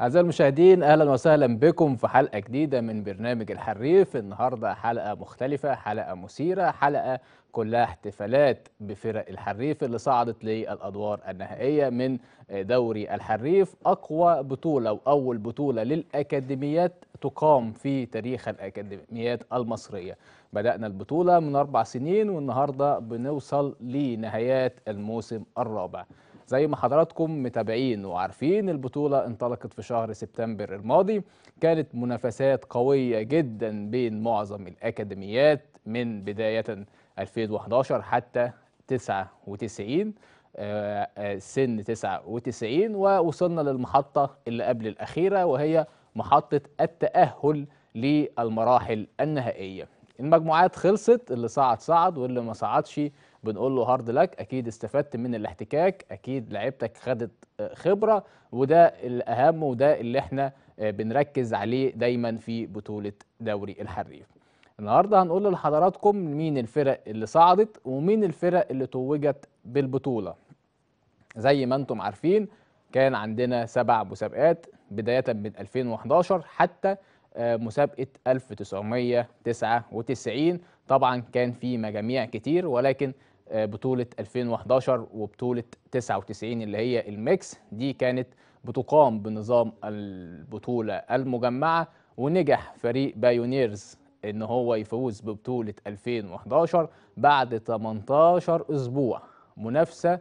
أعزائي المشاهدين، أهلا وسهلا بكم في حلقة جديدة من برنامج الحريف. النهاردة حلقة مختلفة، حلقة مثيرة، حلقة كلها احتفالات بفرق الحريف اللي صعدت للأدوار النهائية من دوري الحريف، أقوى بطولة وأول بطولة للأكاديميات تقام في تاريخ الأكاديميات المصرية. بدأنا البطولة من 4 سنين والنهاردة بنوصل لنهايات الموسم الرابع. زي ما حضراتكم متابعين وعارفين، البطولة انطلقت في شهر سبتمبر الماضي، كانت منافسات قوية جدا بين معظم الأكاديميات من بداية 2011 حتى 99 سن 99، ووصلنا للمحطة اللي قبل الأخيرة وهي محطة التأهل للمراحل النهائية. المجموعات خلصت، اللي صعد صعد واللي ما صعدش بنقول له هارد لك. اكيد استفدت من الاحتكاك، اكيد لعيبتك خدت خبره، وده الاهم وده اللي احنا بنركز عليه دايما في بطوله دوري الحريف. النهارده هنقول لحضراتكم مين الفرق اللي صعدت ومين الفرق اللي توجت بالبطوله. زي ما انتم عارفين كان عندنا 7 مسابقات بدايه من 2011 حتى مسابقة 1999. طبعا كان في مجاميع كتير، ولكن بطولة 2011 وبطولة 99 اللي هي الميكس دي كانت بتقام بنظام البطولة المجمعة، ونجح فريق بايونيرز ان هو يفوز ببطولة 2011 بعد 18 اسبوع منافسة.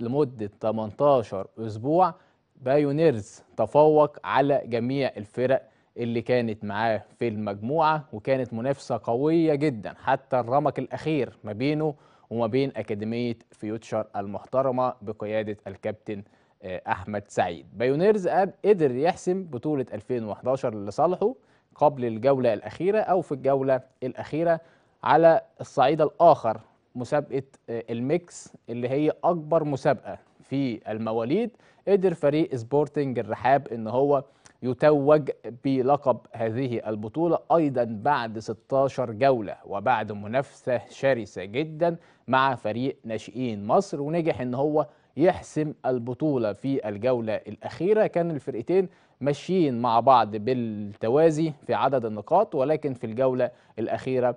لمدة 18 اسبوع بايونيرز تفوق على جميع الفرق اللي كانت معاه في المجموعة، وكانت منافسة قوية جدا حتى الرمق الأخير ما بينه وما بين أكاديمية فيوتشر المحترمة بقيادة الكابتن أحمد سعيد. بايونيرز قدر يحسم بطولة 2011 لصالحه قبل الجولة الأخيرة أو في الجولة الأخيرة. على الصعيد الآخر مسابقة الميكس اللي هي أكبر مسابقة في المواليد، قدر فريق سبورتنج الرحاب إن هو يتوج بلقب هذه البطولة أيضا بعد 16 جولة وبعد منافسة شرسة جدا مع فريق ناشئين مصر، ونجح إن هو يحسم البطولة في الجولة الأخيرة. كان الفرقتين ماشيين مع بعض بالتوازي في عدد النقاط، ولكن في الجولة الأخيرة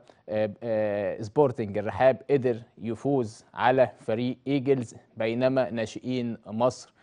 سبورتنج الرحاب قدر يفوز على فريق إيجلز، بينما ناشئين مصر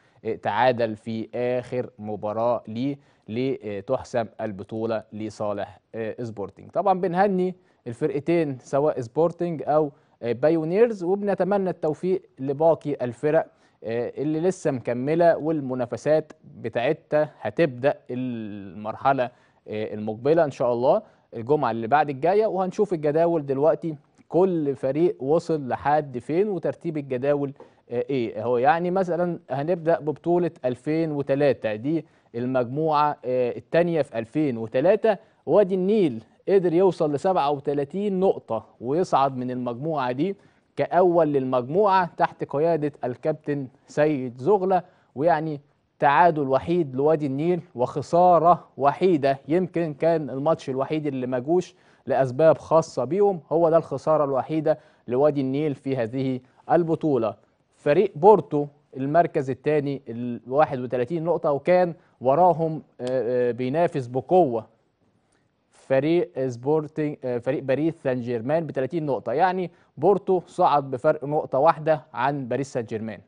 تعادل في آخر مباراة ليه لتحسم البطولة لصالح سبورتنج. طبعا بنهني الفرقتين سواء سبورتنج أو بايونيرز، وبنتمنى التوفيق لباقي الفرق اللي لسه مكملة، والمنافسات بتاعتها هتبدأ المرحلة المقبلة إن شاء الله الجمعة اللي بعد الجاية. وهنشوف الجداول دلوقتي كل فريق وصل لحد فين وترتيب الجداول ايه. هو يعني مثلا هنبدأ ببطولة 2003، دي المجموعة الثانية في 2003. وادي النيل قدر يوصل ل 37 نقطة ويصعد من المجموعة دي كأول للمجموعة تحت قيادة الكابتن سيد زغلة، ويعني تعادل وحيد لوادي النيل وخسارة وحيدة. يمكن كان الماتش الوحيد اللي مجوش لأسباب خاصة بيهم، هو ده الخسارة الوحيدة لوادي النيل في هذه البطولة. فريق بورتو المركز الثاني 31 نقطة، وكان وراهم بينافس بقوة فريق فريق باريس سان جيرمان ب 30 نقطة. يعني بورتو صعد بفرق نقطة واحدة عن باريس سان جيرمان.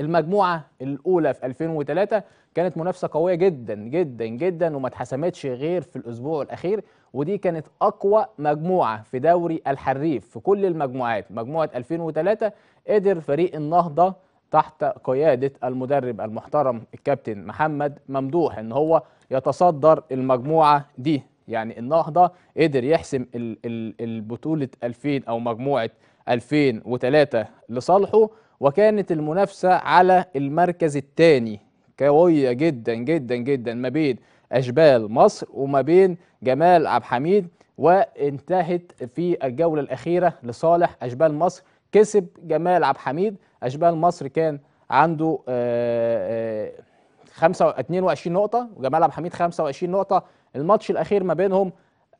المجموعة الأولى في 2003 كانت منافسة قوية جدا جدا جدا وما اتحسمتش غير في الأسبوع الأخير، ودي كانت أقوى مجموعة في دوري الحريف في كل المجموعات. مجموعة 2003 قدر فريق النهضة تحت قيادة المدرب المحترم الكابتن محمد ممدوح إن هو يتصدر المجموعة دي. يعني النهضة قدر يحسم البطولة 2000 أو مجموعة 2003 لصالحه، وكانت المنافسة على المركز الثاني قوية جدا جدا جدا ما بين اشبال مصر وما بين جمال عبد الحميد، وانتهت في الجولة الأخيرة لصالح اشبال مصر. كسب جمال عبد الحميد. اشبال مصر كان عنده 22 نقطة وجمال عبد الحميد 25 نقطة. الماتش الأخير ما بينهم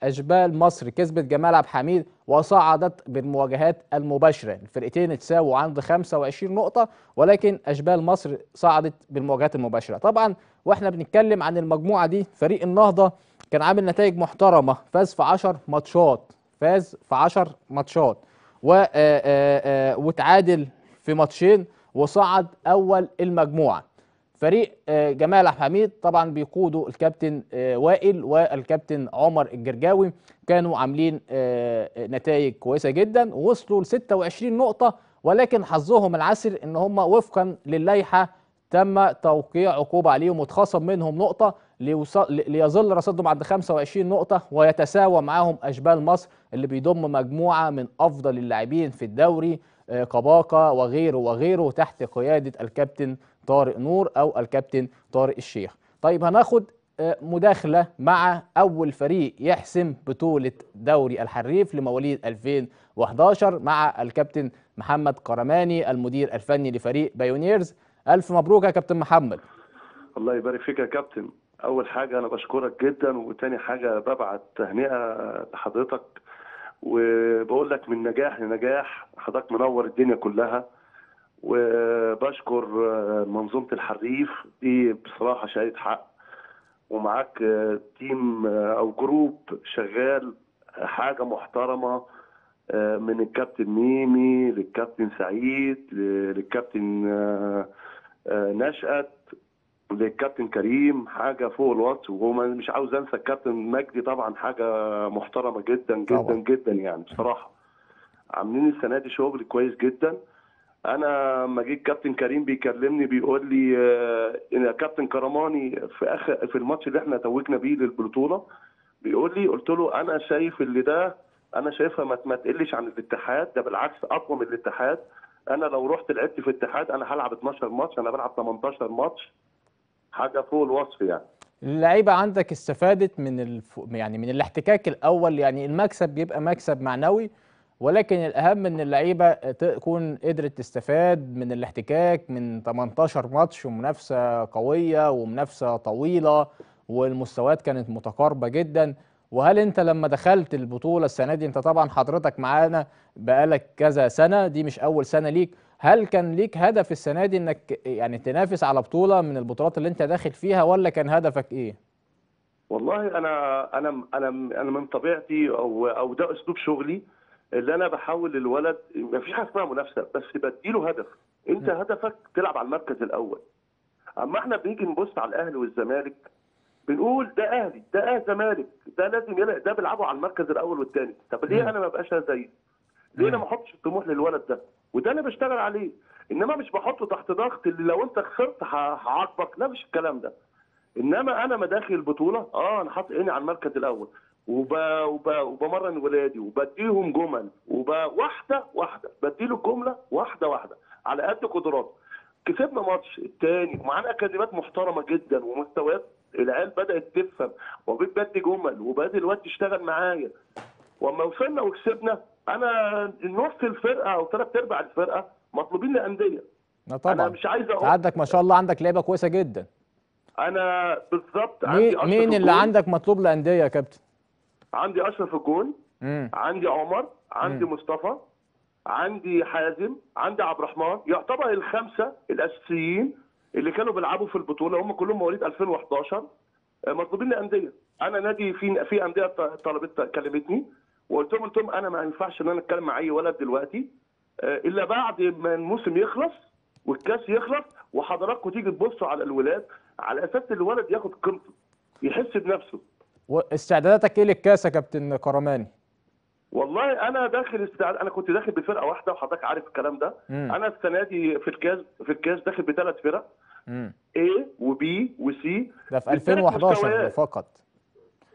اشبال مصر كسبت جمال عبد الحميد وصعدت بالمواجهات المباشره. الفرقتين اتساووا عند 25 نقطه، ولكن اشبال مصر صعدت بالمواجهات المباشره. طبعا واحنا بنتكلم عن المجموعه دي، فريق النهضه كان عامل نتائج محترمه، فاز في 10 ماتشات، وتعادل في ماتشين وصعد اول المجموعه. فريق جمال عبد الحميد طبعا بيقوده الكابتن وائل والكابتن عمر الجرجاوي، كانوا عاملين نتائج كويسه جدا، وصلوا ل 26 نقطه، ولكن حظهم العسر ان هم وفقا للائحه تم توقيع عقوبه عليهم واتخصم منهم نقطه ليظل رصدهم عند 25 نقطه، ويتساوى معاهم اشبال مصر اللي بيضم مجموعه من افضل اللاعبين في الدوري، كباقه وغيره وغيره، تحت قياده الكابتن طارق نور او الكابتن طارق الشيخ. طيب هناخد مداخله مع اول فريق يحسم بطوله دوري الحريف لمواليد 2011 مع الكابتن محمد قرماني المدير الفني لفريق بايونيرز. الف مبروك يا كابتن محمد. الله يبارك فيك يا كابتن. اول حاجه انا بشكرك جدا، وتاني حاجه ببعت تهنئه لحضرتك وبقول لك من نجاح لنجاح، حضرتك منور الدنيا كلها. وبشكر منظومه الحريف دي بصراحه شهادة حق، ومعاك تيم او جروب شغال حاجه محترمه، من الكابتن ميمي للكابتن سعيد للكابتن نشأت للكابتن كريم، حاجه فوق الوصف. ومش عاوز انسى الكابتن مجدي، طبعا حاجه محترمه جدا جدا طبعا. جدا يعني بصراحه عاملين السنه دي شغل كويس جدا. انا لما جه الكابتن كريم بيكلمني بيقول لي ان الكابتن كرماني في الماتش اللي احنا توجنا بيه للبطوله، بيقول لي، قلت له انا شايف اللي ده انا شايفها ما تقلش عن الاتحاد، ده بالعكس اقوى من الاتحاد. انا لو رحت لعبت في الاتحاد انا هلعب 12 ماتش، انا بلعب 18 ماتش، حاجه فوق الوصف يعني. اللعيبه عندك استفادت من يعني من الاحتكاك الاول، يعني المكسب بيبقى مكسب معنوي، ولكن الاهم ان اللعيبه تكون قدرت تستفاد من الاحتكاك من 18 ماتش ومنافسه قويه ومنافسه طويله، والمستويات كانت متقاربه جدا. وهل انت لما دخلت البطوله السنه دي، انت طبعا حضرتك معانا بقالك كذا سنه، دي مش اول سنه ليك، هل كان ليك هدف السنه دي انك يعني تنافس على بطوله من البطولات اللي انت داخل فيها، ولا كان هدفك ايه؟ والله انا من طبيعتي او ده اسلوب شغلي، اللي انا بحاول للولد ما فيش حاجه اسمها منافسه، بس بديله هدف. انت هدفك تلعب على المركز الاول. اما احنا بنيجي نبص على الاهلي والزمالك بنقول ده اهلي، ده زمالك، ده لازم يلعب، ده بيلعبوا على المركز الاول والثاني. طب ليه انا ما بقاش زيه؟ ليه انا ما احطش الطموح للولد ده؟ وده انا بشتغل عليه، انما مش بحطه تحت ضغط اللي لو انت خسرت هعاقبك، لا مش الكلام ده. انما انا ما داخل البطوله انا حاطط عيني على المركز الاول، وبمرن ولادي وبديهم جمل، واحده واحده بديله الجمله واحده واحده على قد قدراته. كسبنا ماتش الثاني ومعانا اكاديمات محترمه جدا ومستويات العيال بدات تفهم، وبقيت بدي جمل وبادئ الواد يشتغل معايا. واما وصلنا وكسبنا، انا نص الفرقه او ثلاث ارباع الفرقه مطلوبين لأندية. طبعا انا مش عايز اقول عندك ما شاء الله عندك لعيبه كويسه جدا. انا بالظبط مين اللي عندك مطلوب لأندية يا كابتن؟ عندي اشرف الجون، عندي عمر، عندي مصطفى، عندي حازم، عندي عبد الرحمن، يعتبر الخمسه الاساسيين اللي كانوا بيلعبوا في البطوله، هم كلهم مواليد 2011 مطلوبين لأندية. انا نادي في أندية طلبت كلمتني وقلت لهم انا ما ينفعش ان انا اتكلم مع اي ولد دلوقتي الا بعد ما الموسم يخلص والكاس يخلص، وحضراتكم تيجي تبصوا على الولاد على اساس الولد ياخد قيمته يحس بنفسه. واستعداداتك ايه للكاس يا كابتن كرماني؟ والله انا داخل انا كنت داخل بفرقه واحده وحضرتك عارف الكلام ده. انا السنه دي في الكاس داخل بثلاث فرق، A وبي وسي، ده في 2011 فقط.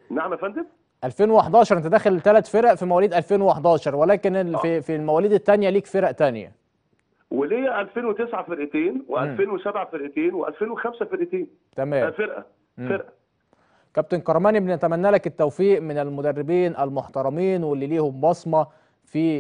نعم يا فندم، 2011 انت داخل ثلاث فرق في مواليد 2011، ولكن في المواليد الثانيه ليك فرق ثانيه. وليا 2009 فرقتين، و2007 فرقتين، و2005 فرقتين. تمام، فرقه. كابتن كرماني، بنتمنى لك التوفيق من المدربين المحترمين واللي ليهم بصمه في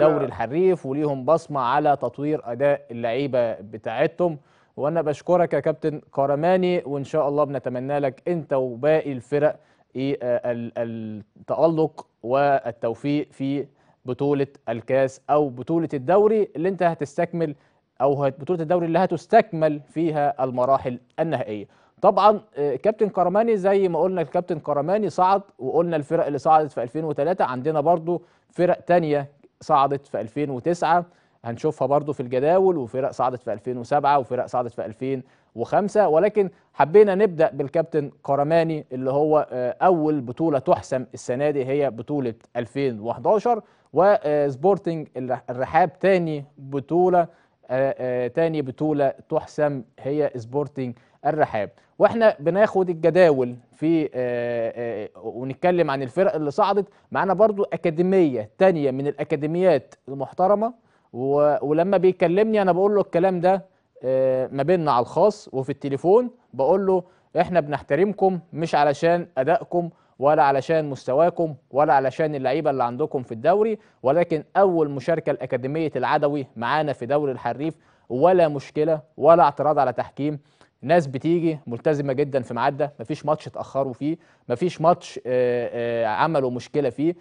دوري الحريف وليهم بصمه على تطوير اداء اللعيبه بتاعتهم. وانا بشكرك يا كابتن كرماني، وان شاء الله بنتمنى لك انت وباقي الفرق التألق والتوفيق في بطولة الكاس أو بطولة الدوري اللي أنت هتستكمل، أو بطولة الدوري اللي هتستكمل فيها المراحل النهائية. طبعا كابتن قرماني زي ما قلنا، الكابتن قرماني صعد، وقلنا الفرق اللي صعدت في 2003، عندنا برضو فرق تانية صعدت في 2009 هنشوفها برضو في الجداول، وفرق صعدت في 2007 وفرق صعدت في 2005، ولكن حبينا نبدأ بالكابتن قرماني اللي هو أول بطولة تحسم السنة دي هي بطولة 2011، وسبورتنج الرحاب تاني بطولة تحسم هي سبورتنج الرحاب. واحنا بناخد الجداول في ونتكلم عن الفرق اللي صعدت، معانا برضو أكاديمية تانية من الأكاديميات المحترمة، ولما بيكلمني انا بقول له الكلام ده ما بيننا على الخاص وفي التليفون، بقول له احنا بنحترمكم مش علشان ادائكم ولا علشان مستواكم ولا علشان اللعيبه اللي عندكم في الدوري، ولكن اول مشاركه لأكاديمية العدوي معانا في دوري الحريف، ولا مشكله ولا اعتراض على تحكيم، ناس بتيجي ملتزمه جدا في ميعادها، مفيش ماتش اتاخروا فيه، مفيش ماتش عملوا مشكله فيه،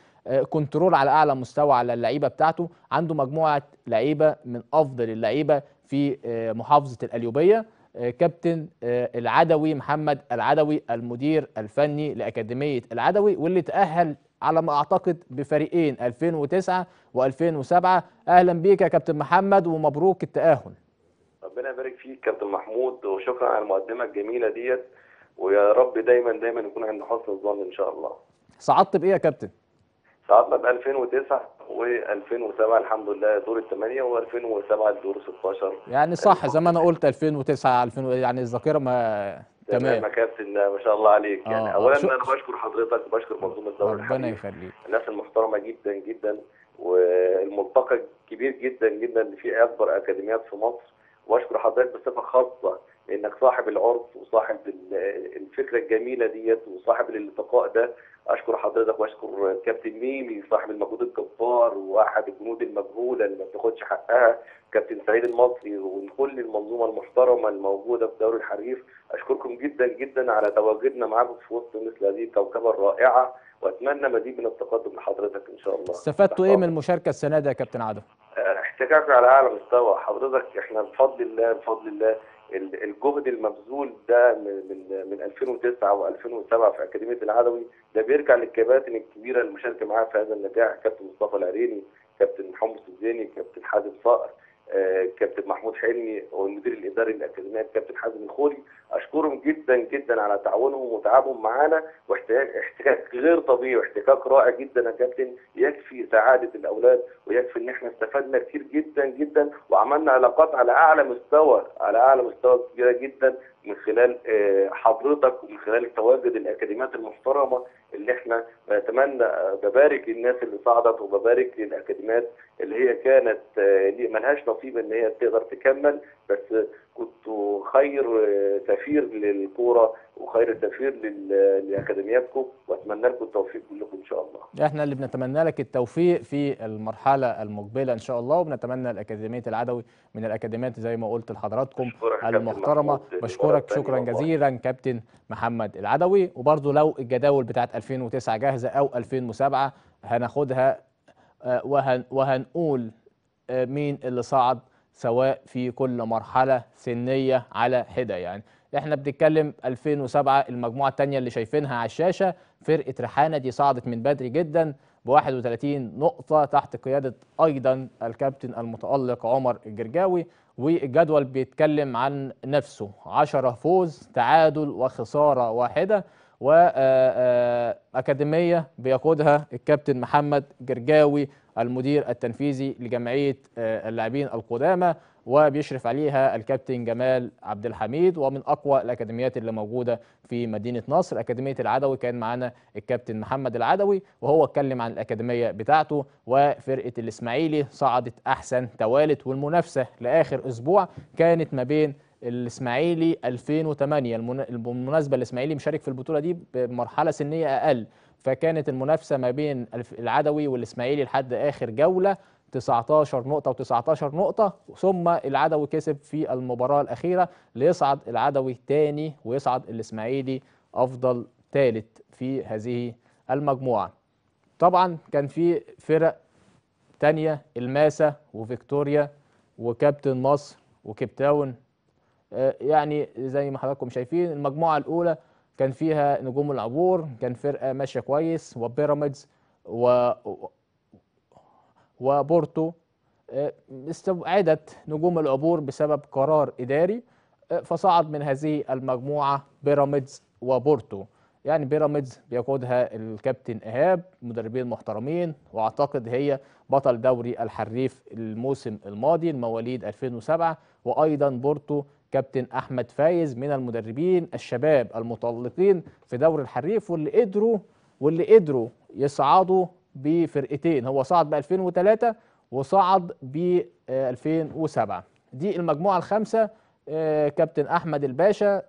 كنترول على اعلى مستوى على اللعيبه بتاعته، عنده مجموعه لعيبه من افضل اللعيبه في محافظه القليوبيه. كابتن العدوي، محمد العدوي، المدير الفني لأكاديميه العدوي، واللي تاهل على ما اعتقد بفريقين 2009 و2007. اهلا بيك يا كابتن محمد ومبروك التاهل. ربنا يبارك فيك كابتن محمود، وشكرا على المقدمه الجميله ديت، ويا رب دايما دايما يكون عند حسن الظن ان شاء الله. صعدت بايه يا كابتن؟ صعدنا ب 2009 و2007 الحمد لله دور الثمانيه، و2007 الدور 16. يعني صح زي ما انا قلت 2009 يعني الذاكره ما تمام يا كابتن ما شاء الله عليك. يعني اولا انا بشكر حضرتك وبشكر منظومه الدوري الحريف، ربنا يخليك، الناس المحترمه جدا جدا، والملتقى كبير جدا جدا اللي فيه اكبر اكاديميات في مصر، واشكر حضرتك بصفه خاصه انك صاحب العرض وصاحب الفكره الجميله ديت وصاحب الالتقاء ده. اشكر حضرتك واشكر كابتن ميمي صاحب المجهود الجبار واحد الجنود المجهوله اللي ما بتاخدش حقها، كابتن سعيد المصري، وكل المنظومه المحترمه الموجوده في دوري الحريف. اشكركم جدا جدا على تواجدنا معاكم في وسط مثل هذه الكوكبه الرائعه، واتمنى مزيد من التقدم لحضرتك ان شاء الله. استفدتوا ايه من المشاركه السنه دي يا كابتن عدو؟ احتكاك على اعلى مستوى حضرتك، احنا بفضل الله بفضل الله الجهد المبذول ده من 2009 و2007 في اكاديميه العدوي، ده بيرجع للكباتن الكبيره المشاركه معاها في هذا النجاح، كابتن مصطفى العريني، كابتن حمص الزيني، كابتن حازم صقر، كابتن محمود حلمي، والمدير الاداري للاكاديميه كابتن حازم الخوري. اشكرهم جدا جدا على تعاونهم وتعبهم معانا، واحتكاك غير طبيعي واحتكاك رائع جدا يا كابتن، يكفي سعاده الاولاد، ويكفي ان احنا استفدنا كتير جدا جدا، وعملنا علاقات على اعلى مستوى كبيره جدا من خلال حضرتك ومن خلال تواجد الاكاديميات المحترمه اللي احنا بنتمنى. ببارك للناس اللي صعدت، وببارك للاكاديميات اللي هي كانت ملهاش نصيب ان هي تقدر تكمل، بس كنتوا خير سفير للكوره وخير سفير لاكاديمياتكم، واتمنى لكم التوفيق كلكم ان شاء الله. احنا اللي بنتمنى لك التوفيق في المرحله المقبله ان شاء الله، وبنتمنى لاكاديميه العدوي من الاكاديميات زي ما قلت لحضراتكم المحترمه. بشكرك شكرا جزيلا كابتن محمد العدوي. وبرضه لو الجداول بتاعت 2009 جاهزه او 2007 هناخدها وهنقول مين اللي صعد سواء في كل مرحله سنيه على حده. يعني احنا بنتكلم 2007 المجموعه الثانيه اللي شايفينها على الشاشه، فرقه ريحانه دي صعدت من بدري جدا ب 31 نقطه تحت قياده ايضا الكابتن المتالق عمر الجرجاوي، والجدول بيتكلم عن نفسه، 10 فوز تعادل وخساره واحده، وأكاديمية بيقودها الكابتن محمد جرجاوي المدير التنفيذي لجمعية اللاعبين القدامى، وبيشرف عليها الكابتن جمال عبد الحميد، ومن أقوى الأكاديميات اللي موجودة في مدينة نصر. أكاديمية العدوي كان معانا الكابتن محمد العدوي وهو اتكلم عن الأكاديمية بتاعته. وفرقة الإسماعيلي صعدت أحسن توالت، والمنافسة لآخر أسبوع كانت ما بين الاسماعيلي 2008، بالمناسبه الاسماعيلي مشارك في البطوله دي بمرحله سنيه اقل، فكانت المنافسه ما بين العدوي والاسماعيلي لحد اخر جوله 19 نقطه و19 نقطه، ثم العدوي كسب في المباراه الاخيره ليصعد العدوي تاني ويصعد الاسماعيلي افضل ثالث في هذه المجموعة. طبعا كان في فرق تانية، الماسة وفيكتوريا وكابتن مصر وكيب تاون. يعني زي ما حضراتكم شايفين المجموعة الأولى كان فيها نجوم العبور، كان فرقة ماشية كويس، وبيراميدز وبورتو. استبعدت نجوم العبور بسبب قرار إداري، فصعد من هذه المجموعة بيراميدز وبورتو. يعني بيراميدز بيقودها الكابتن إيهاب، مدربين محترمين، واعتقد هي بطل دوري الحريف الموسم الماضي المواليد 2007، وايضا بورتو كابتن احمد فايز من المدربين الشباب المتألقين في دوري الحريف، واللي قدروا يصعدوا بفرقتين. هو صعد ب 2003 وصعد ب 2007. دي المجموعة الخامسة. كابتن احمد الباشا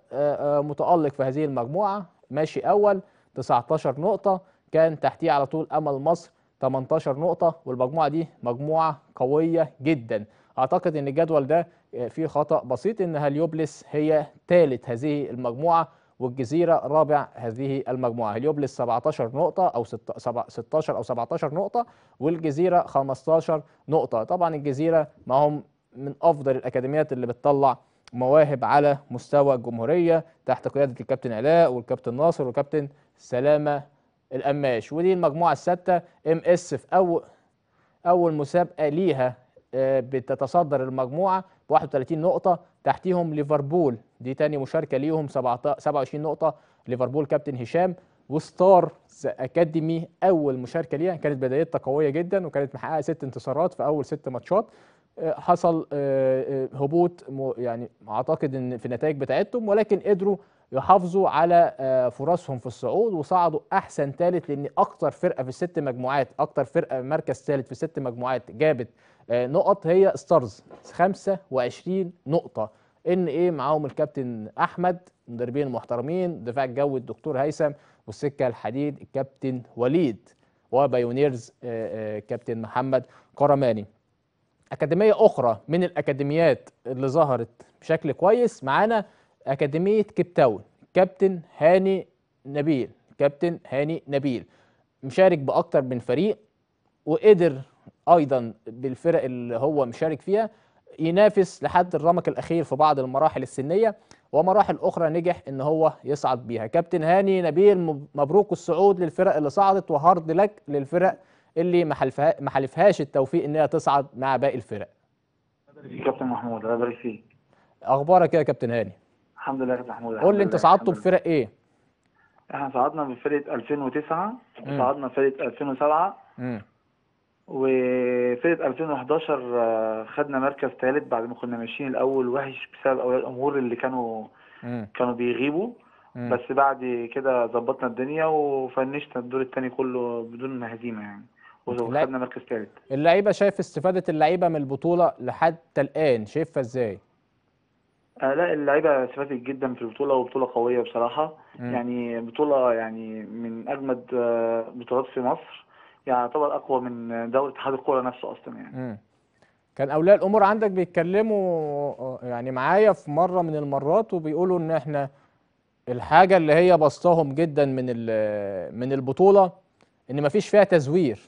متألق في هذه المجموعة، ماشي أول 19 نقطة، كان تحتيه على طول أمل مصر 18 نقطة. والمجموعة دي مجموعة قوية جدا. أعتقد إن الجدول ده فيه خطأ بسيط، إن هليوبلس هي ثالث هذه المجموعة والجزيرة رابع هذه المجموعة. هليوبلس 17 نقطة أو 16 أو 17 نقطة، والجزيرة 15 نقطة. طبعا الجزيرة معهم من أفضل الأكاديميات اللي بتطلع مواهب على مستوى الجمهورية تحت قيادة الكابتن علاء والكابتن ناصر والكابتن سلامة القماش. ودي المجموعة السادسة. ام اس في أول مسابقة ليها بتتصدر المجموعة ب 31 نقطة، تحتيهم ليفربول، دي تاني مشاركة ليهم 27 نقطة. ليفربول كابتن هشام، وستار أكاديمي أول مشاركة ليها، كانت بدايتها قوية جدا وكانت محققة 6 انتصارات في أول 6 ماتشات. حصل هبوط، يعني اعتقد ان في النتائج بتاعتهم، ولكن قدروا يحافظوا على فرصهم في الصعود وصعدوا احسن ثالث، لان اكتر فرقه في ال6 مجموعات، اكتر فرقه مركز ثالث في ال6 مجموعات جابت نقط هي ستارز 25 نقطه. ان ايه معاهم الكابتن احمد، مدربين محترمين، دفاع الجوي الدكتور هيثم، والسكه الحديد الكابتن وليد، وبايونيرز كابتن محمد قرماني. أكاديمية أخرى من الأكاديميات اللي ظهرت بشكل كويس معانا أكاديمية كيب تاون، كابتن هاني نبيل. كابتن هاني نبيل مشارك بأكتر من فريق، وقدر أيضا بالفرق اللي هو مشارك فيها ينافس لحد الرمق الأخير في بعض المراحل السنية، ومراحل أخرى نجح إن هو يصعد بيها. كابتن هاني نبيل، مبروك الصعود للفرق اللي صعدت، وهارد لك للفرق اللي ما حلفهاش التوفيق انها تصعد مع باقي الفرق. الله يبارك فيك يا كابتن محمود. الله يبارك فيك. اخبارك يا كابتن هاني؟ الحمد لله يا كابتن محمود. قول لي انت صعدتوا بفرق ايه؟ احنا صعدنا بفرقه 2009، وصعدنا فرقه 2007، وفرقه 2011 خدنا مركز ثالث بعد ما كنا ماشيين الاول وحش بسبب اولاد الامور اللي كانوا بيغيبوا. بس بعد كده ظبطنا الدنيا وفنشنا الدور الثاني كله بدون هزيمه يعني، وخدنا مركز ثالث. اللعيبه، شايف استفاده اللعيبه من البطوله لحد الان، شايفها ازاي؟ لا، اللعيبه استفادت جدا في البطوله، وبطوله قويه بصراحه. يعني بطوله يعني من اجمد بطولات في مصر، يعني يعتبر اقوى من دوري اتحاد الكوره نفسه اصلا يعني. كان اولياء الامور عندك بيتكلموا يعني معايا في مره من المرات، وبيقولوا ان احنا الحاجة اللي هي بسطهم جدا من البطولة ان مفيش فيها تزوير.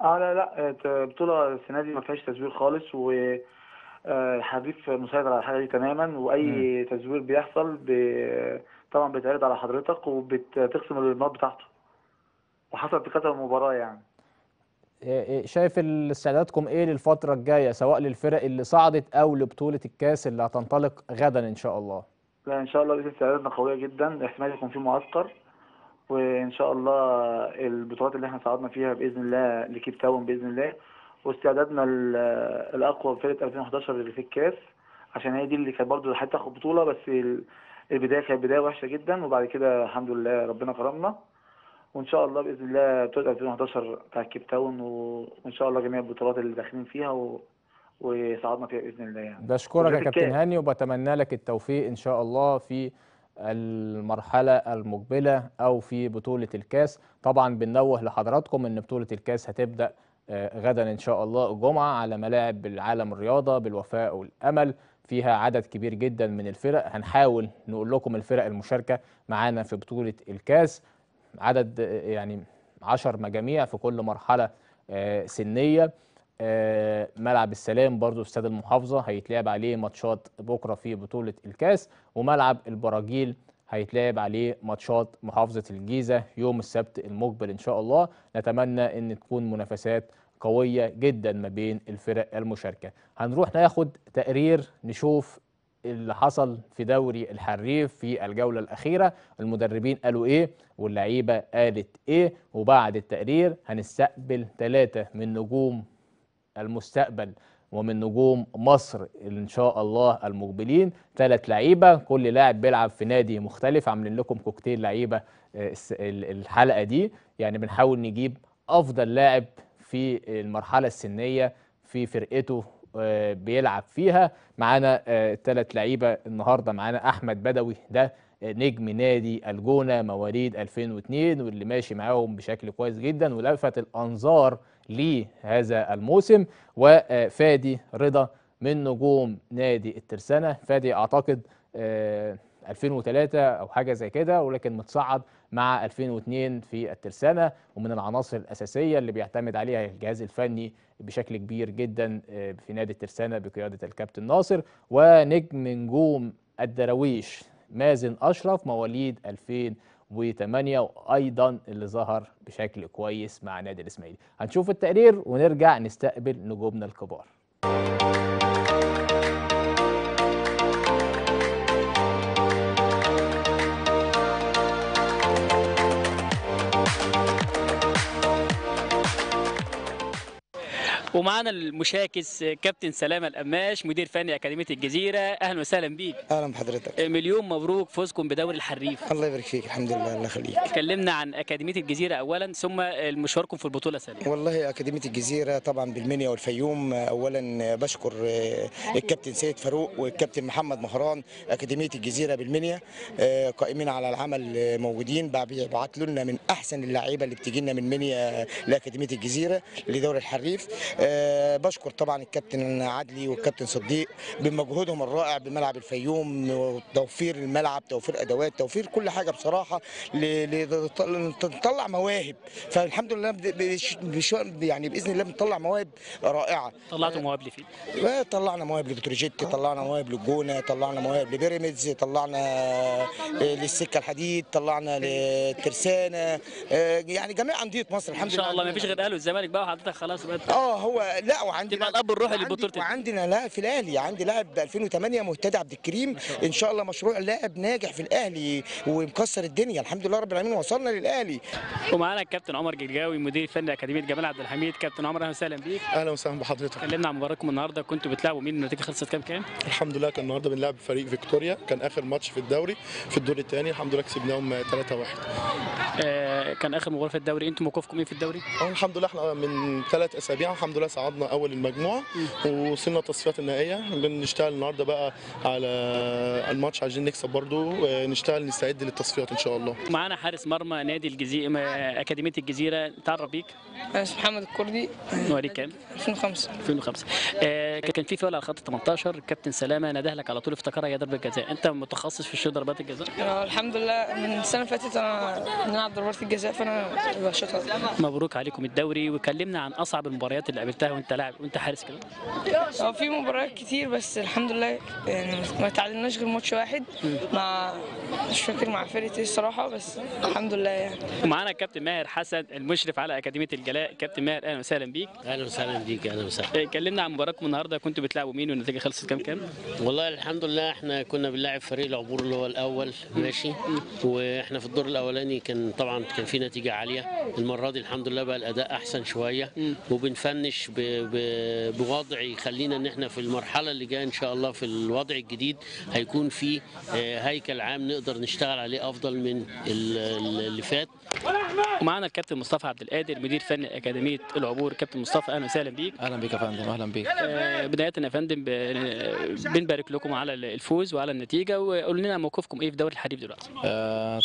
لا، البطولة السنة دي مفيهاش تزوير خالص، والحريف مسيطر على الحاجة دي تماما، واي تزوير بيحصل طبعا بيتعرض على حضرتك وبتخصم النقط بتاعته، وحصلت كذا مباراة يعني. شايف استعداداتكم ايه للفترة الجاية، سواء للفرق اللي صعدت او لبطولة الكاس اللي هتنطلق غدا ان شاء الله؟ لا، ان شاء الله بإذن استعدادنا قويه جدا، احتمال يكون في معسكر، وان شاء الله البطولات اللي احنا صعدنا فيها باذن الله لكيب تاون باذن الله، واستعدادنا الاقوى بفرقه 2011 اللي في الكاس، عشان هي دي اللي كانت برضه هتاخد بطوله، بس البدايه كانت بدايه وحشه جدا، وبعد كده الحمد لله ربنا كرمنا، وان شاء الله باذن الله بطوله 2011 بتاع كيب تاون، وان شاء الله جميع البطولات اللي داخلين فيها وصعدنا فيها باذن الله يعني. بشكرك يا كابتن هاني، وبتمنى لك التوفيق ان شاء الله في المرحله المقبله او في بطوله الكاس. طبعا بننوه لحضراتكم ان بطوله الكاس هتبدا غدا ان شاء الله الجمعه على ملاعب العالم الرياضه بالوفاء والامل فيها عدد كبير جدا من الفرق. هنحاول نقول لكم الفرق المشاركة معانا في بطولة الكاس، عدد يعني 10 مجاميع في كل مرحلة سنية. ملعب السلام برضو في استاد المحافظة هيتلعب عليه ماتشات بكرة في بطولة الكاس، وملعب البراجيل هيتلعب عليه ماتشات محافظة الجيزة يوم السبت المقبل إن شاء الله. نتمنى أن تكون منافسات قوية جدا ما بين الفرق المشاركة. هنروح ناخد تقرير نشوف اللي حصل في دوري الحريف في الجولة الأخيرة، المدربين قالوا إيه واللعيبة قالت إيه، وبعد التقرير هنستقبل 3 من نجوم المستقبل ومن نجوم مصر إن شاء الله المقبلين. 3 لعيبة، كل لاعب بيلعب في نادي مختلف. عاملين لكم كوكتيل لعيبة الحلقة دي، يعني بنحاول نجيب أفضل لاعب في المرحلة السنية في فرقته بيلعب فيها. معانا 3 لعيبة النهاردة. معانا أحمد بدوي، ده نجم نادي الجونة مواليد 2002 واللي ماشي معاهم بشكل كويس جدا ولفت الأنظار لهذا الموسم. وفادي رضا من نجوم نادي الترسانة. فادي أعتقد 2003 أو حاجة زي كده، ولكن متصعد مع 2002 في الترسانة، ومن العناصر الأساسية اللي بيعتمد عليها الجهاز الفني بشكل كبير جدا في نادي الترسانة بقيادة الكابتن ناصر. ونجم نجوم الدراويش مازن أشرف مواليد 2008، وأيضا اللي ظهر بشكل كويس مع نادي الإسماعيلي. هنشوف التقرير ونرجع نستقبل نجومنا الكبار. ومعانا المشاكس كابتن سلامة القماش، مدير فني أكاديمية الجزيرة. أهلا وسهلا بيك. أهلا بحضرتك. مليون مبروك فوزكم بدوري الحريف. الله يبارك فيك. الحمد لله. الله يخليك. اتكلمنا عن أكاديمية الجزيرة أولا، ثم مشواركم في البطولة سريعا. والله أكاديمية الجزيرة طبعا بالمنيا والفيوم. أولا بشكر الكابتن سيد فاروق والكابتن محمد مهران أكاديمية الجزيرة بالمنيا، قائمين على العمل، موجودين بيبعتوا لنا من أحسن اللعيبة اللي بتجي لنا من منيا لأكاديمية الجزيرة لدوري الحريف. بشكر طبعا الكابتن عدلي والكابتن صديق بمجهودهم الرائع بملعب الفيوم، وتوفير الملعب، توفير ادوات، توفير كل حاجه بصراحه لنطلع مواهب. فالحمد لله يعني باذن الله بنطلع مواهب رائعه. طلعتوا مواهب لفين؟ طلعنا مواهب لبتروجيت، طلعنا مواهب للجونه، طلعنا مواهب لبيراميدز، طلعنا للسكه الحديد، طلعنا للترسانه، يعني جميع انديه مصر الحمد لله. ان شاء الله ما فيش غير الاهلي والزمالك بقى وحضرتك خلاص بقى. هو لا، وعندي الاب الروحي للبطوله، وعندنا لاعب في الاهلي، عندي لاعب ب 2008 مهتدي عبد الكريم، ان شاء الله مشروع لاعب ناجح في الاهلي ومكسر الدنيا الحمد لله رب العالمين، وصلنا للاهلي. ومعانا الكابتن عمر الجرجاوي، مدير الفني اكاديميه جمال عبد الحميد. كابتن عمر اهلا وسهلا بيك. اهلا وسهلا بحضرتك. كلمنا عن مباراتكم النهارده، كنتوا بتلعبوا مين؟ النتيجه خلصت كام؟ الحمد لله كان النهارده بنلعب فريق فيكتوريا، كان اخر ماتش في الدوري في الدور الثاني، الحمد لله كسبناهم 3-1. كان اخر مباراه في الدوري، انتوا موقفكم ايه في الدوري؟ الحمد لله احنا من 3 أسابيع الحمد لله صعدنا اول المجموعه ووصلنا التصفيات النهائيه. بنشتغل النهارده بقى على الماتش، عايزين نكسب برده، نشتغل نستعد للتصفيات ان شاء الله. معانا حارس مرمى نادي الجزيره اكاديميه الجزيره، تعرف بيك. انا محمد الكردي. مواليد كام؟ 2005. كان في فاول على خط 18، كابتن سلامه نده لك على طول افتكرها هي ضربه جزاء. انت متخصص في ضربات الجزاء؟ الحمد لله من السنه اللي فاتت انا بنلعب ضربات الجزاء فانا بشوطها. مبروك عليكم الدوري. وكلمنا عن اصعب المباريات اللي قابلتها وانت لاعب وانت حارس كده. في مباريات كتير بس الحمد لله يعني ما تعادلناش غير ماتش واحد مع مش فاكر مع فرقه ايه الصراحه، بس الحمد لله يعني. ومعانا الكابتن ماهر حسن المشرف على اكاديميه الجلاء. كابتن ماهر اهلا وسهلا بيك. اهلا وسهلا بيك. اهلا وسهلا. كلمنا عن مباراتكم النهارده، كنتوا بتلعبوا مين والنتيجه خلصت كام؟ والله الحمد لله احنا كنا بنلاعب فريق العبور اللي هو الاول ماشي، واحنا في الدور الاولاني كان طبعا كان في نتيجه عاليه. المره دي الحمد لله بقى الاداء احسن شويه وبنفنش بوضع يخلينا ان احنا في المرحله اللي جايه ان شاء الله في الوضع الجديد هيكون في هيكل عام نقدر نشتغل عليه افضل من اللي فات. ومعانا الكابتن مصطفى عبد القادر، مدير فني اكاديميه العبور. كابتن مصطفى اهلا وسهلا بيك. اهلا بيك يا فندم. اهلا بيك. بدايه يا فندم بنبارك لكم على الفوز وعلى النتيجه، وقول لنا موقفكم ايه في دوري الحريف دلوقتي؟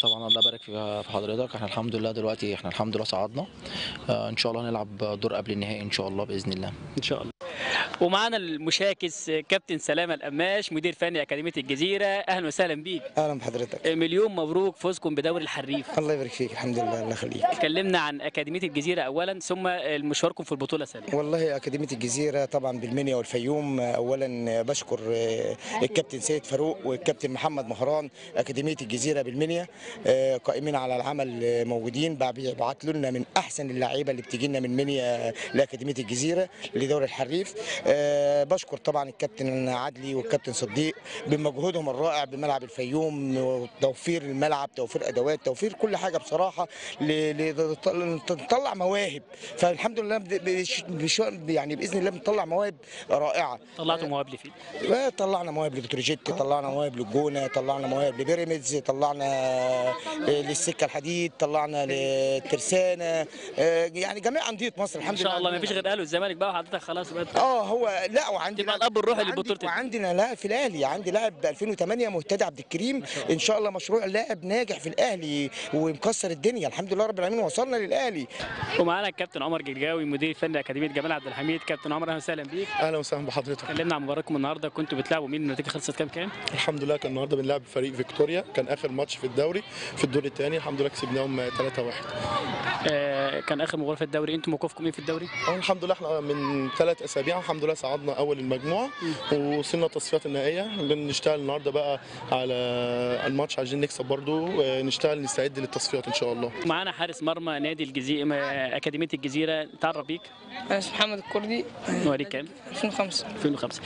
طبعا الله يبارك في حضرتك. احنا الحمد لله دلوقتي احنا الحمد لله صعدنا، ان شاء الله هنلعب دور قبل النهائي ان شاء الله باذن الله. ان شاء الله. ومعانا المشاكس كابتن سلامة القماش مدير فني اكاديمية الجزيرة. اهلا وسهلا بيك. اهلا بحضرتك. مليون مبروك فوزكم بدوري الحريف. الله يبارك فيك. الحمد لله. الله يخليك. اتكلمنا عن اكاديمية الجزيرة اولا ثم مشواركم في البطولة ثانيا. والله اكاديمية الجزيرة طبعا بالمنيا والفيوم. اولا بشكر الكابتن سيد فاروق والكابتن محمد مهران اكاديمية الجزيرة بالمنيا قائمين على العمل موجودين بيبعتوا لنا من احسن اللعيبة اللي بتجي لنا من منيا لاكاديمية الجزيرة لدوري الحريف. بشكر طبعا الكابتن عدلي والكابتن صديق بمجهودهم الرائع بملعب الفيوم وتوفير الملعب توفير ادوات توفير كل حاجه بصراحه لنطلع مواهب. فالحمد لله يعني باذن الله بنطلع مواهب رائعه. طلعتوا مواهب لفين؟ طلعنا مواهب لبتروجيت، طلعنا مواهب للجونه، طلعنا مواهب لبيراميدز، طلعنا للسكه الحديد، طلعنا للترسانه، يعني جميع انديه مصر الحمد لله. ان شاء الله ما فيش غير الاهلي والزمالك بقى وحضرتك خلاص بقى. هو لا وعندي تبقى الاب الروحي للبطولتين. وعندنا لاعب في الاهلي، عندي لاعب ب 2008 مهتدي عبد الكريم ان شاء الله مشروع لاعب ناجح في الاهلي ومكسر الدنيا الحمد لله رب العالمين. وصلنا للاهلي. ومعانا الكابتن عمر الجرجاوي مدير فني اكاديميه جمال عبد الحميد. كابتن عمر اهلا وسهلا بيك. اهلا وسهلا بحضرتك. كلمنا عن مباراتكم النهارده، كنتوا بتلعبوا مين؟ النتيجه خلصت كام؟ الحمد لله كان النهارده بنلعب فريق فيكتوريا، كان اخر ماتش في الدوري في الدور الثاني الحمد لله كسبناهم 3-1. كان اخر مباراه في الدوري، انتوا موقفكم ايه في الدوري؟ الحمد لله احنا من 3 اسابيع الحمد لله صعدنا اول المجموعه ووصلنا التصفيات النهائيه. بنشتغل النهارده بقى على الماتش عشان نكسب برضو، نشتغل نستعد للتصفيات ان شاء الله. معانا حارس مرمى نادي الجزيره اكاديميه الجزيره، تعرف بيك؟ انا محمد الكردي. مواليد كام؟ 2005. 2005.